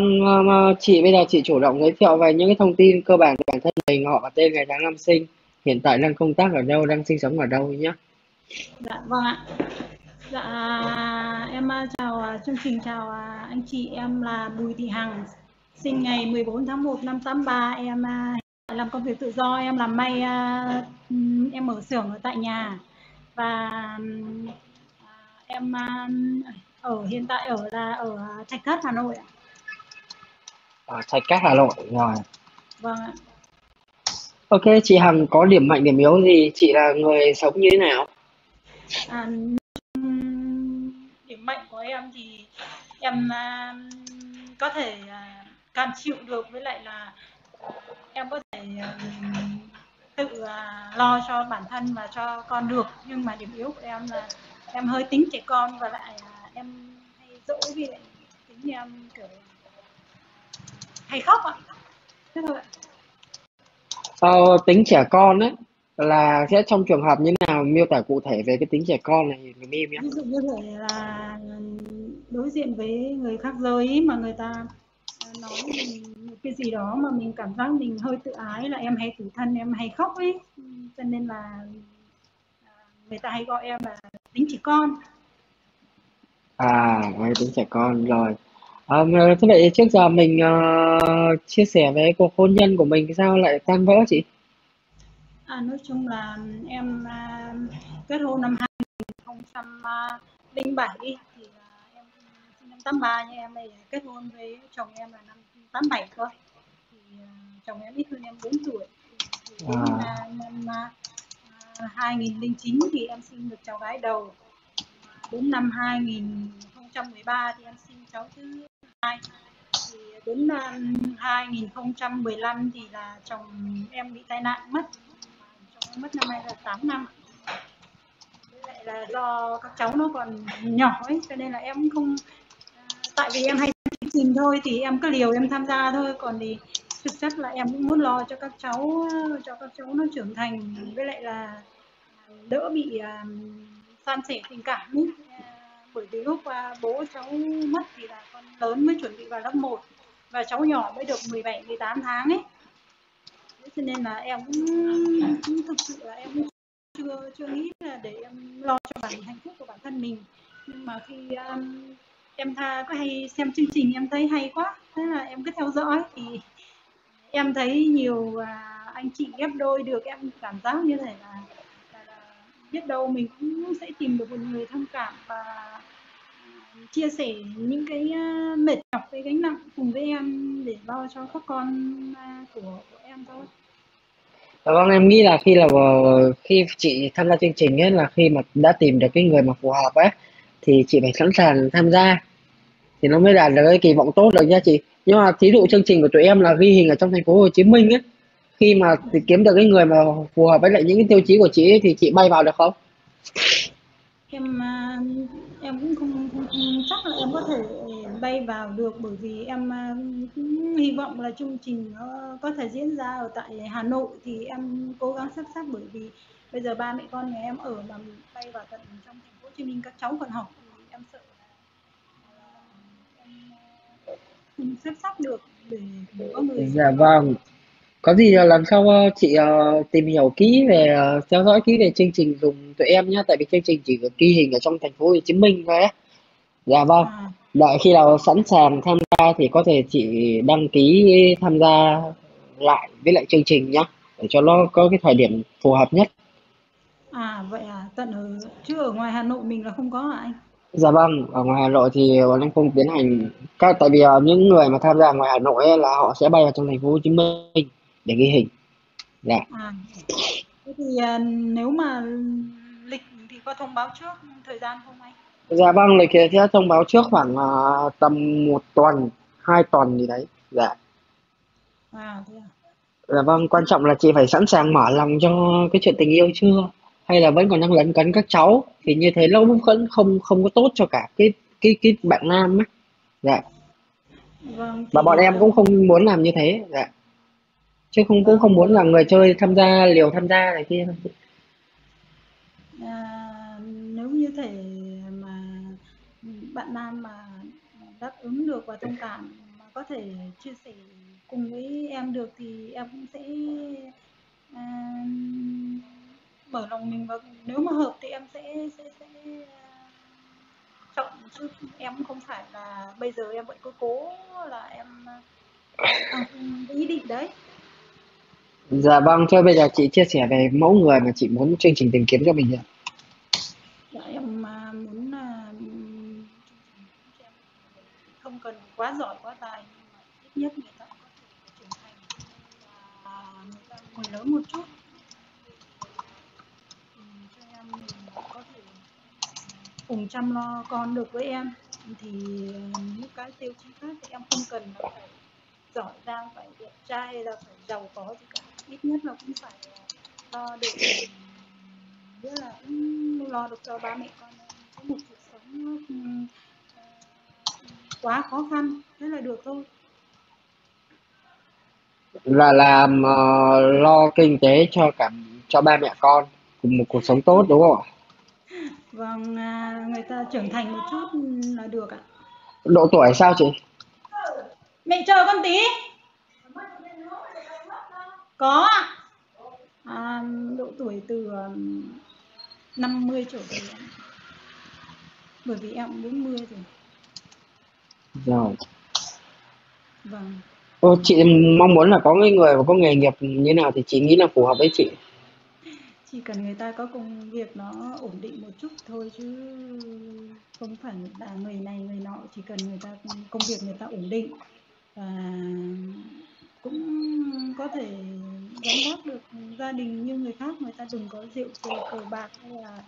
chị bây giờ chị chủ động giới thiệu về những cái thông tin cơ bản của bản thân mình, họ tên, ngày tháng năm sinh, hiện tại đang công tác ở đâu, đang sinh sống ở đâu nhé. Dạ vâng ạ. Dạ, em chào chương trình, chào anh chị. Em là Bùi Thị Hằng, sinh ngày 14 tháng 1 năm 83. Em làm công việc tự do, em làm may, em mở xưởng ở tại nhà. Và em ở hiện tại ở Thạch Thất, Hà Nội. Thạch Thất, Hà Nội rồi. Vâng ạ. Ok, chị Hằng có điểm mạnh điểm yếu gì? Chị là người sống như thế nào? Điểm mạnh của em thì em có thể cam chịu được, với lại là em có thể tự lo cho bản thân và cho con được. Nhưng mà điểm yếu của em là em hơi tính trẻ con, và lại em hay dỗi, vì lại tính em kiểu hay khóc ạ. Thế thôi ạ. Tính trẻ con ấy là sẽ trong trường hợp như nào, miêu tả cụ thể về cái tính trẻ con này mình em nhé. Ví dụ như thế là đối diện với người khác giới mà người ta nói mình một cái gì đó mà mình cảm giác mình hơi tự ái, là em hay tủi thân, em hay khóc ấy, cho nên là người ta hay gọi em là tính trẻ con. Tính trẻ con rồi. Thế vậy trước giờ mình chia sẻ về cuộc hôn nhân của mình sao lại tan vỡ chị? Nói chung là em kết hôn năm 2007 thì em sinh năm 83, nhưng em này kết hôn với chồng em là năm 87 thôi. Thì chồng em ít hơn em 4 tuổi. Thì năm 2009 thì em sinh được cháu gái đầu. Đến năm 2013 thì em sinh cháu thứ hai. Thì đến 2015 thì là chồng em bị tai nạn mất. Mất năm nay là 8 năm. Lại là do các cháu nó còn nhỏ ấy, cho nên là em không, tại vì em hay chương trình thôi thì em cứ liều em tham gia thôi, còn thì thực chất là em cũng muốn lo cho các cháu nó trưởng thành, với lại là đỡ bị san sẻ tình cảm ấy. Bởi vì lúc bố cháu mất thì là con lớn mới chuẩn bị vào lớp 1 và cháu nhỏ mới được 17 18 tháng ấy. Cho nên là em cũng thực sự là em cũng chưa nghĩ là để em lo cho hạnh phúc của bản thân mình. Nhưng mà khi em có hay xem chương trình, em thấy hay quá, thế là em cứ theo dõi. Thì em thấy nhiều anh chị ghép đôi được, em cảm giác như thế là biết đâu mình cũng sẽ tìm được một người thông cảm và chia sẻ những cái mệt nhọc, cái gánh nặng cùng với em để lo cho các con của em thôi. Vâng, em nghĩ là khi chị tham gia chương trình ấy, là khi mà đã tìm được cái người mà phù hợp ấy thì chị phải sẵn sàng tham gia thì nó mới đạt được cái kỳ vọng tốt được nha chị. Nhưng mà thí dụ chương trình của tụi em là ghi hình ở trong thành phố Hồ Chí Minh ấy, khi mà kiếm được cái người mà phù hợp với lại những cái tiêu chí của chị ấy, thì chị bay vào được không? Em cũng không chắc là em có thể bay vào được, bởi vì em cũng hy vọng là chương trình nó có thể diễn ra ở tại Hà Nội thì em cố gắng sắp xếp, bởi vì bây giờ ba mẹ con nhà em ở mà mình bay vào tận trong thành phố Hồ Chí Minh các cháu còn học thì em sợ em sắp xếp được để có người. Dạ vâng. Có gì là lần sau chị tìm hiểu kỹ về, theo dõi kỹ về chương trình dùng tụi em nhé, tại vì chương trình chỉ có ghi hình ở trong thành phố Hồ Chí Minh thôi á. Dạ vâng. Đợi khi nào sẵn sàng tham gia thì có thể chị đăng ký tham gia lại với lại chương trình nhé, để cho nó có cái thời điểm phù hợp nhất. Vậy à, tận ở chứ ở ngoài Hà Nội mình là không có hả anh? Dạ vâng, ở ngoài Hà Nội thì bọn em không tiến hành các, tại vì những người mà tham gia ngoài Hà Nội ấy, là họ sẽ bay vào trong thành phố Hồ Chí Minh để ghi hình. Dạ. Thế thì nếu mà lịch thì có thông báo trước thời gian không anh? Dạ vâng, lịch sẽ thông báo trước khoảng tầm 1 tuần 2 tuần gì đấy. Dạ. Thế à? Dạ vâng, quan trọng là chị phải sẵn sàng mở lòng cho cái chuyện tình yêu chưa, hay là vẫn còn đang lấn cấn các cháu, thì như thế lâu vẫn không có tốt cho cả cái bạn nam ấy. Dạ. Vâng, mà bọn em cũng không muốn làm như thế. Dạ. Chứ cũng không muốn là người chơi tham gia, liều tham gia này kia. Nếu như thể mà bạn nam mà đáp ứng được và thông cảm mà có thể chia sẻ cùng với em được thì em cũng sẽ mở lòng mình, và nếu mà hợp thì em sẽ chứ em không phải là bây giờ em vẫn cứ cố là em ý định đấy. Dạ vâng, thôi bây giờ chị chia sẻ về mẫu người mà chị muốn chương trình tìm kiếm cho mình ạ. Dạ, em muốn không cần quá giỏi quá tài, nhưng mà ít nhất người ta có thể trưởng thành, người ta còn lớn một chút. Cho em có thể cùng chăm lo con được với em, thì những cái tiêu chí khác thì em không cần phải giỏi giang, phải đẹp trai hay là phải giàu có gì cả, ít nhất là cũng phải lo được, nghĩa là cũng lo được cho ba mẹ con có một cuộc sống quá khó khăn, thế là được thôi. Là làm lo kinh tế cho cả cho ba mẹ con cùng một cuộc sống tốt, đúng không ạ? Vâng, người ta trưởng thành một chút là được ạ. Độ tuổi sao chị? Mẹ chờ con tí. Có ạ. Độ tuổi từ 50 trở về, bởi vì em 40 rồi. Rồi. Vâng. Ô, chị mong muốn là có người mà có nghề nghiệp như nào thì chị nghĩ là phù hợp với chị. Chỉ cần người ta có công việc nó ổn định một chút thôi, chứ không phải là người này người nọ, chỉ cần người ta công việc người ta ổn định và cũng có thể gắn góp được gia đình như người khác, người ta đừng có rượu chè cờ bạc hay là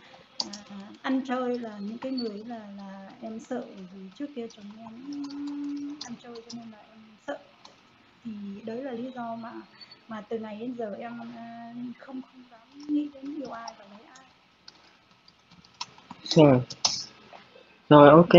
ăn chơi, là những cái người là em sợ, vì trước kia chúng em ăn chơi cho nên là em sợ, thì đấy là lý do mà từ ngày đến giờ em không dám nghĩ đến điều ai và lấy ai. Rồi ok,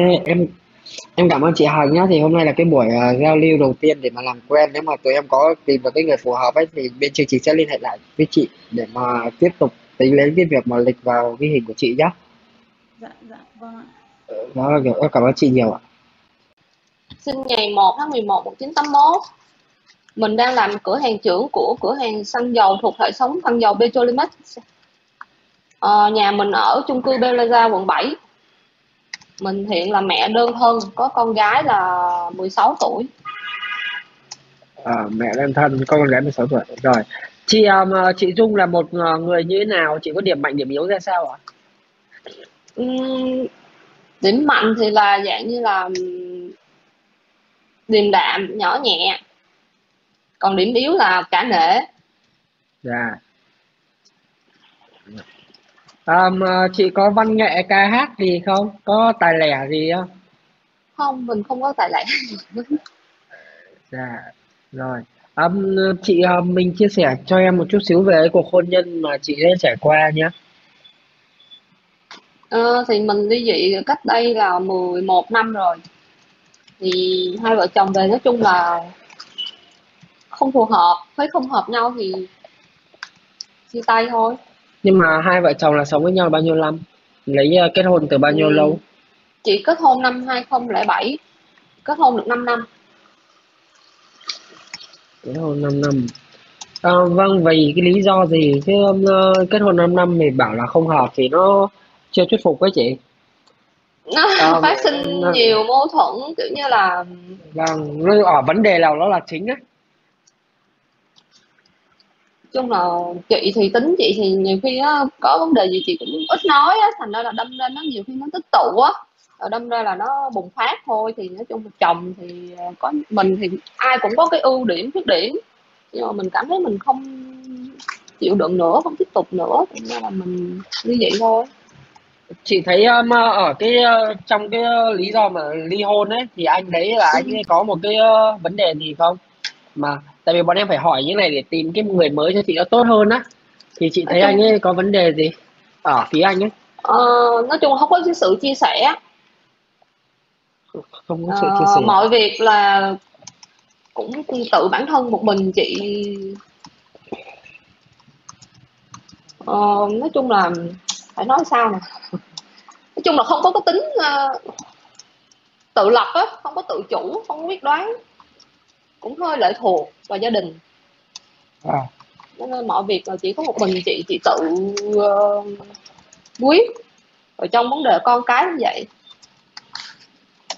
em cảm ơn chị Hằng nhé. Thì hôm nay là cái buổi giao lưu đầu tiên để mà làm quen, nếu mà tụi em có tìm được cái người phù hợp ấy thì bên chương trình sẽ liên hệ lại với chị để mà tiếp tục tính lấy cái việc mà lịch vào ghi hình của chị nhé. Dạ vâng ạ. Đó, em cảm ơn chị nhiều ạ. Sinh ngày 1/11/1981. Mình đang làm cửa hàng trưởng của cửa hàng xăng dầu thuộc hệ thống xăng dầu Petrolimex. Nhà mình ở chung cư Belaza, quận 7. Mình hiện là mẹ đơn thân, có con gái là 16 tuổi. Mẹ đơn thân, con gái 16 tuổi. Rồi. Chị Dung là một người như thế nào? Chị có điểm mạnh, điểm yếu ra sao ạ? Điểm mạnh thì là dạng như là điềm đạm, nhỏ nhẹ. Còn điểm yếu là cả nể. Dạ. Chị có văn nghệ ca hát gì không? Có tài lẻ gì không? Không, mình không có tài lẻ. Dạ. Rồi. Chị mình chia sẻ cho em một chút xíu về cuộc hôn nhân mà chị đã trải qua nhé. Thì mình ly dị cách đây là 11 năm rồi. Thì hai vợ chồng về nói chung là không phù hợp, thấy không hợp nhau thì chia tay thôi. Nhưng mà hai vợ chồng là sống với nhau bao nhiêu năm? Lấy kết hôn từ bao nhiêu lâu? Chị kết hôn năm 2007, kết hôn được 5 năm. Kết hôn 5 năm. Vâng, vậy cái lý do gì chứ kết hôn 5 năm thì bảo là không hợp thì nó chưa thuyết phục với chị. Nó phát sinh nhiều mâu thuẫn, kiểu như là... Vâng, ở vấn đề nào đó là chính á. Chung là chị thì tính chị thì nhiều khi đó, có vấn đề gì chị cũng ít nói đó, thành ra là đâm ra nó nhiều khi nó tích tụ á, rồi đâm ra là nó bùng phát thôi. Thì nói chung là chồng thì có mình thì ai cũng có cái ưu điểm khuyết điểm, nhưng mà mình cảm thấy mình không chịu đựng nữa, không tiếp tục nữa, thành ra là mình ly dị thôi. Chị thấy ở trong cái lý do mà ly hôn ấy thì anh đấy là anh ấy có một cái vấn đề gì không? Mà tại vì bọn em phải hỏi những này để tìm cái người mới cho chị nó tốt hơn á, thì chị thấy anh ấy có vấn đề gì ở phía anh ấy? Nói chung không có sự chia sẻ, không có sự chia sẻ, mọi việc là cũng tự bản thân một mình chị. Nói chung là phải nói sao nè, nói chung là không có tính tự lập á, không có tự chủ, không có quyết đoán, cũng hơi lệ thuộc vào gia đình. Nên mọi việc là chỉ có một mình chị tự quyết. Ở trong vấn đề con cái như vậy.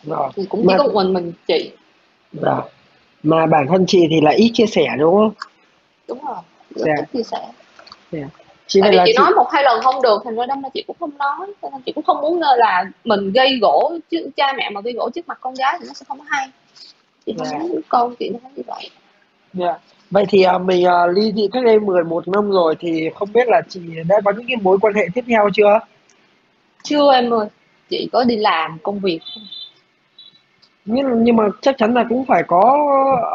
Rồi. Thì cũng chỉ có mình chị. Rồi. Mà bản thân chị thì là ít chia sẻ đúng không? Đúng rồi, ít chia sẻ. Chị tại vì chị nói 1-2 lần không được, thành ra đâm ra chị cũng không nói. Nên chị cũng không muốn là mình gây gỗ, chứ cha mẹ mà gây gỗ trước mặt con gái thì nó sẽ không có hay. Chị không muốn con chị nó như vậy. Vậy thì mình ly dị cách đây 11 năm rồi thì không biết là chị đã có những cái mối quan hệ tiếp theo chưa? Chưa em ơi, chị có đi làm công việc không? Nhưng mà chắc chắn là cũng phải có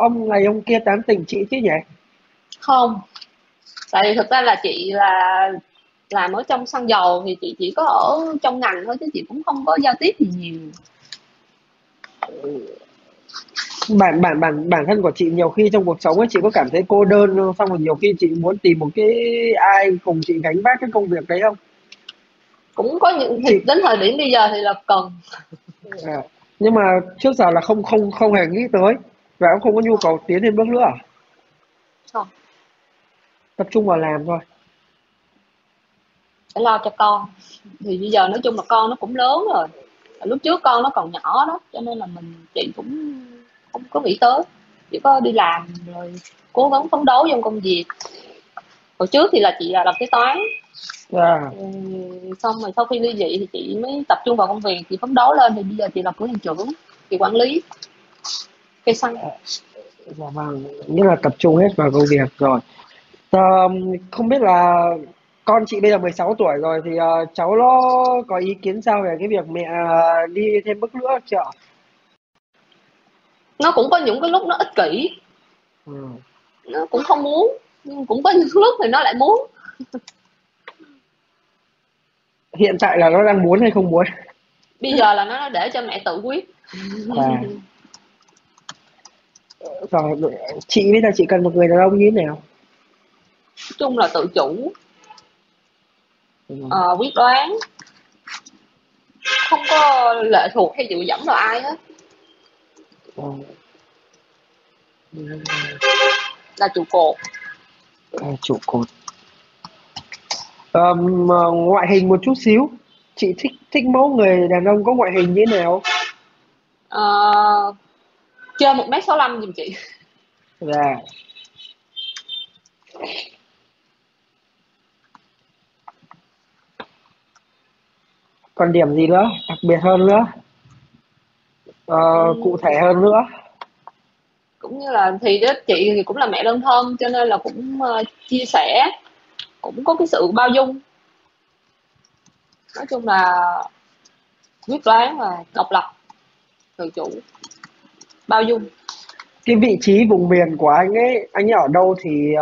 ông này ông kia tán tỉnh chị chứ nhỉ? Không, tại vì thực ra là chị là làm ở trong xăng dầu thì chị chỉ có ở trong ngành thôi chứ chị cũng không có giao tiếp gì nhiều. Bản thân của chị nhiều khi trong cuộc sống ấy, chị có cảm thấy cô đơn, xong rồi nhiều khi chị muốn tìm một cái ai cùng chị gánh vác cái công việc đấy không? Cũng có những thì đến thời điểm bây giờ thì là cần. Nhưng mà trước giờ là không hề nghĩ tới và cũng không có nhu cầu tiến thêm bước nữa à? Không. Tập trung vào làm thôi. Phải lo cho con. Thì bây giờ nói chung là con nó cũng lớn rồi. Lúc trước con nó còn nhỏ đó, cho nên là chị cũng không có nghĩ tới, chỉ có đi làm rồi cố gắng phấn đấu trong công việc. Hồi trước thì là chị làm kế toán. Xong rồi sau khi ly dị thì chị mới tập trung vào công việc, chị phấn đấu lên thì bây giờ chị làm cửa hàng trưởng, chị quản lý cây xăng. Nhưng là tập trung hết vào công việc rồi. Không biết là con chị bây giờ 16 tuổi rồi thì cháu nó có ý kiến sao về cái việc mẹ đi thêm bước nữa chưa? Nó cũng có những cái lúc nó ích kỷ, nó cũng không muốn, nhưng cũng có những lúc thì nó lại muốn. Hiện tại là nó đang muốn hay không muốn? Bây giờ là nó để cho mẹ tự quyết. Rồi, chị biết là chị cần một người đàn ông như thế nào? Nói chung là tự chủ, quyết đoán, không có lệ thuộc hay dựa dẫm vào ai hết. Là trụ cột. Trụ cột. Ngoại hình một chút xíu, chị thích mẫu người đàn ông có ngoại hình như thế nào? Chơi 1m65 dùm chị. Còn điểm gì nữa, đặc biệt hơn nữa, cụ thể hơn nữa? Cũng như là thì đó, chị thì cũng là mẹ đơn thân cho nên là cũng chia sẻ, cũng có cái sự bao dung, nói chung là quyết đoán và độc lập, tự chủ, bao dung. Cái vị trí vùng miền của anh ấy ở đâu thì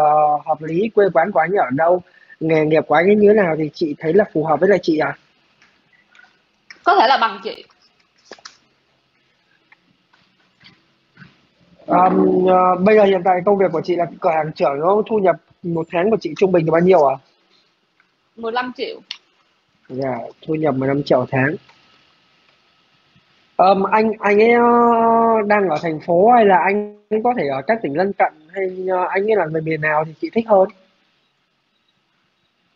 hợp lý, quê quán của anh ấy ở đâu, nghề nghiệp của anh ấy như thế nào thì chị thấy là phù hợp với lại chị à? Có thể là bằng chị. Bây giờ hiện tại công việc của chị là cửa hàng trưởng, nó thu nhập một tháng của chị trung bình là bao nhiêu à? 15 triệu. Thu nhập 15 triệu tháng. Anh ấy đang ở thành phố hay là anh ấy có thể ở các tỉnh lân cận, hay anh ấy là người miền nào thì chị thích hơn?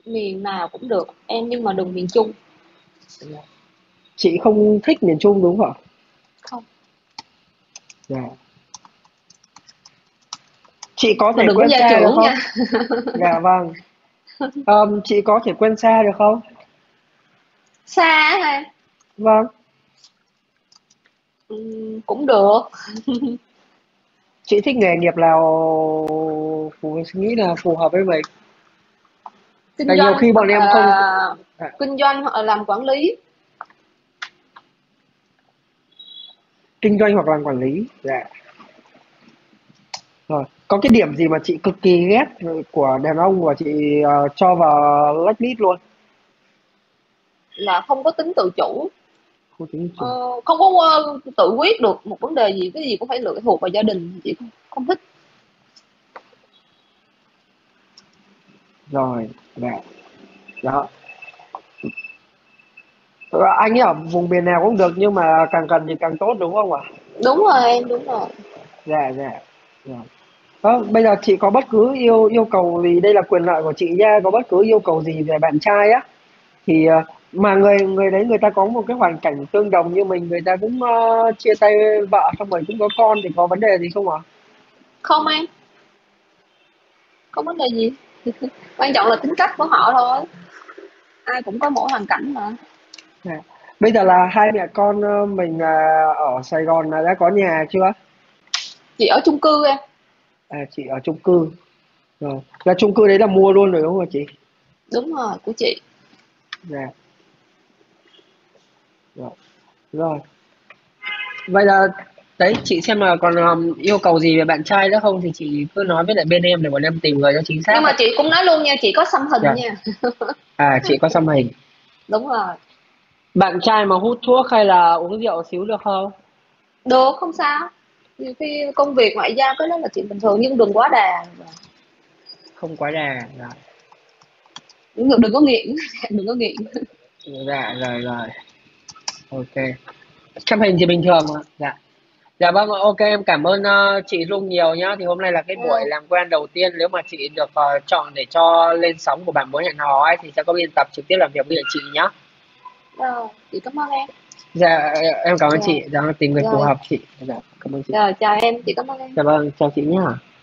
Miền nào cũng được em, nhưng mà đừng miền Trung. Chị không thích miền Trung đúng không? Không. Chị có thể quen xa được không? Chị có thể quen xa được không? Xa hả? Cũng được. Chị thích nghề nghiệp nào nghĩ là phù hợp với mình? Kinh doanh, nhiều khi bọn em không kinh doanh hoặc làm quản lý. Kinh doanh hoặc làm quản lý. Rồi, có cái điểm gì mà chị cực kỳ ghét của đàn ông và chị cho vào blacklist luôn? Là không có tính tự chủ, không có tự quyết được một vấn đề gì, cái gì cũng phải lựa thuộc vào gia đình, chị không thích. Rồi, đó. Anh ấy ở vùng miền nào cũng được nhưng mà càng cần thì càng tốt đúng không ạ? Đúng rồi em, đúng rồi. Bây giờ chị có bất cứ yêu cầu gì, đây là quyền lợi của chị nha, có bất cứ yêu cầu gì về bạn trai á thì mà người đấy người ta có một cái hoàn cảnh tương đồng như mình, người ta cũng chia tay vợ xong rồi cũng có con thì có vấn đề gì không ạ? Không anh, không vấn đề gì. Quan trọng là tính cách của họ thôi, ai cũng có mỗi hoàn cảnh mà. À, bây giờ là hai mẹ con mình ở Sài Gòn là đã có nhà chưa? Chị ở chung cư em. À, chị ở chung cư rồi. Là chung cư đấy là mua luôn rồi đúng không chị? Đúng rồi, của chị. Dạ. Rồi. Vậy là đấy, chị xem là còn yêu cầu gì về bạn trai nữa không thì chị cứ nói với lại bên em để bọn em tìm người cho chính xác. Nhưng mà chị cũng nói luôn nha, chị có xăm hình nha. À, chị có xăm hình. Đúng rồi. Bạn trai mà hút thuốc hay là uống rượu xíu được không? Được, không sao. Nhiều khi công việc ngoại giao cái đó là chuyện bình thường, nhưng đừng quá đà. Không quá đà. Rồi. Đừng có nghiện, đừng có nghiện. Dạ, rồi. Ok. Xăm hình thì bình thường mà. Dạ. Dạ vâng, ok, em cảm ơn chị Dung nhiều nhá. Thì hôm nay là cái buổi làm quen đầu tiên, nếu mà chị được chọn để cho lên sóng của Bạn Muốn Hẹn Hò ấy, thì sẽ có biên tập trực tiếp làm việc với chị nhá. Rồi, chị cảm ơn em. Dạ, em cảm ơn chị, dạ, tìm người phù hợp chị. Dạ, cảm ơn chị. Rồi, chào em, chị cảm ơn em. Dạ vâng, chào chị nhá.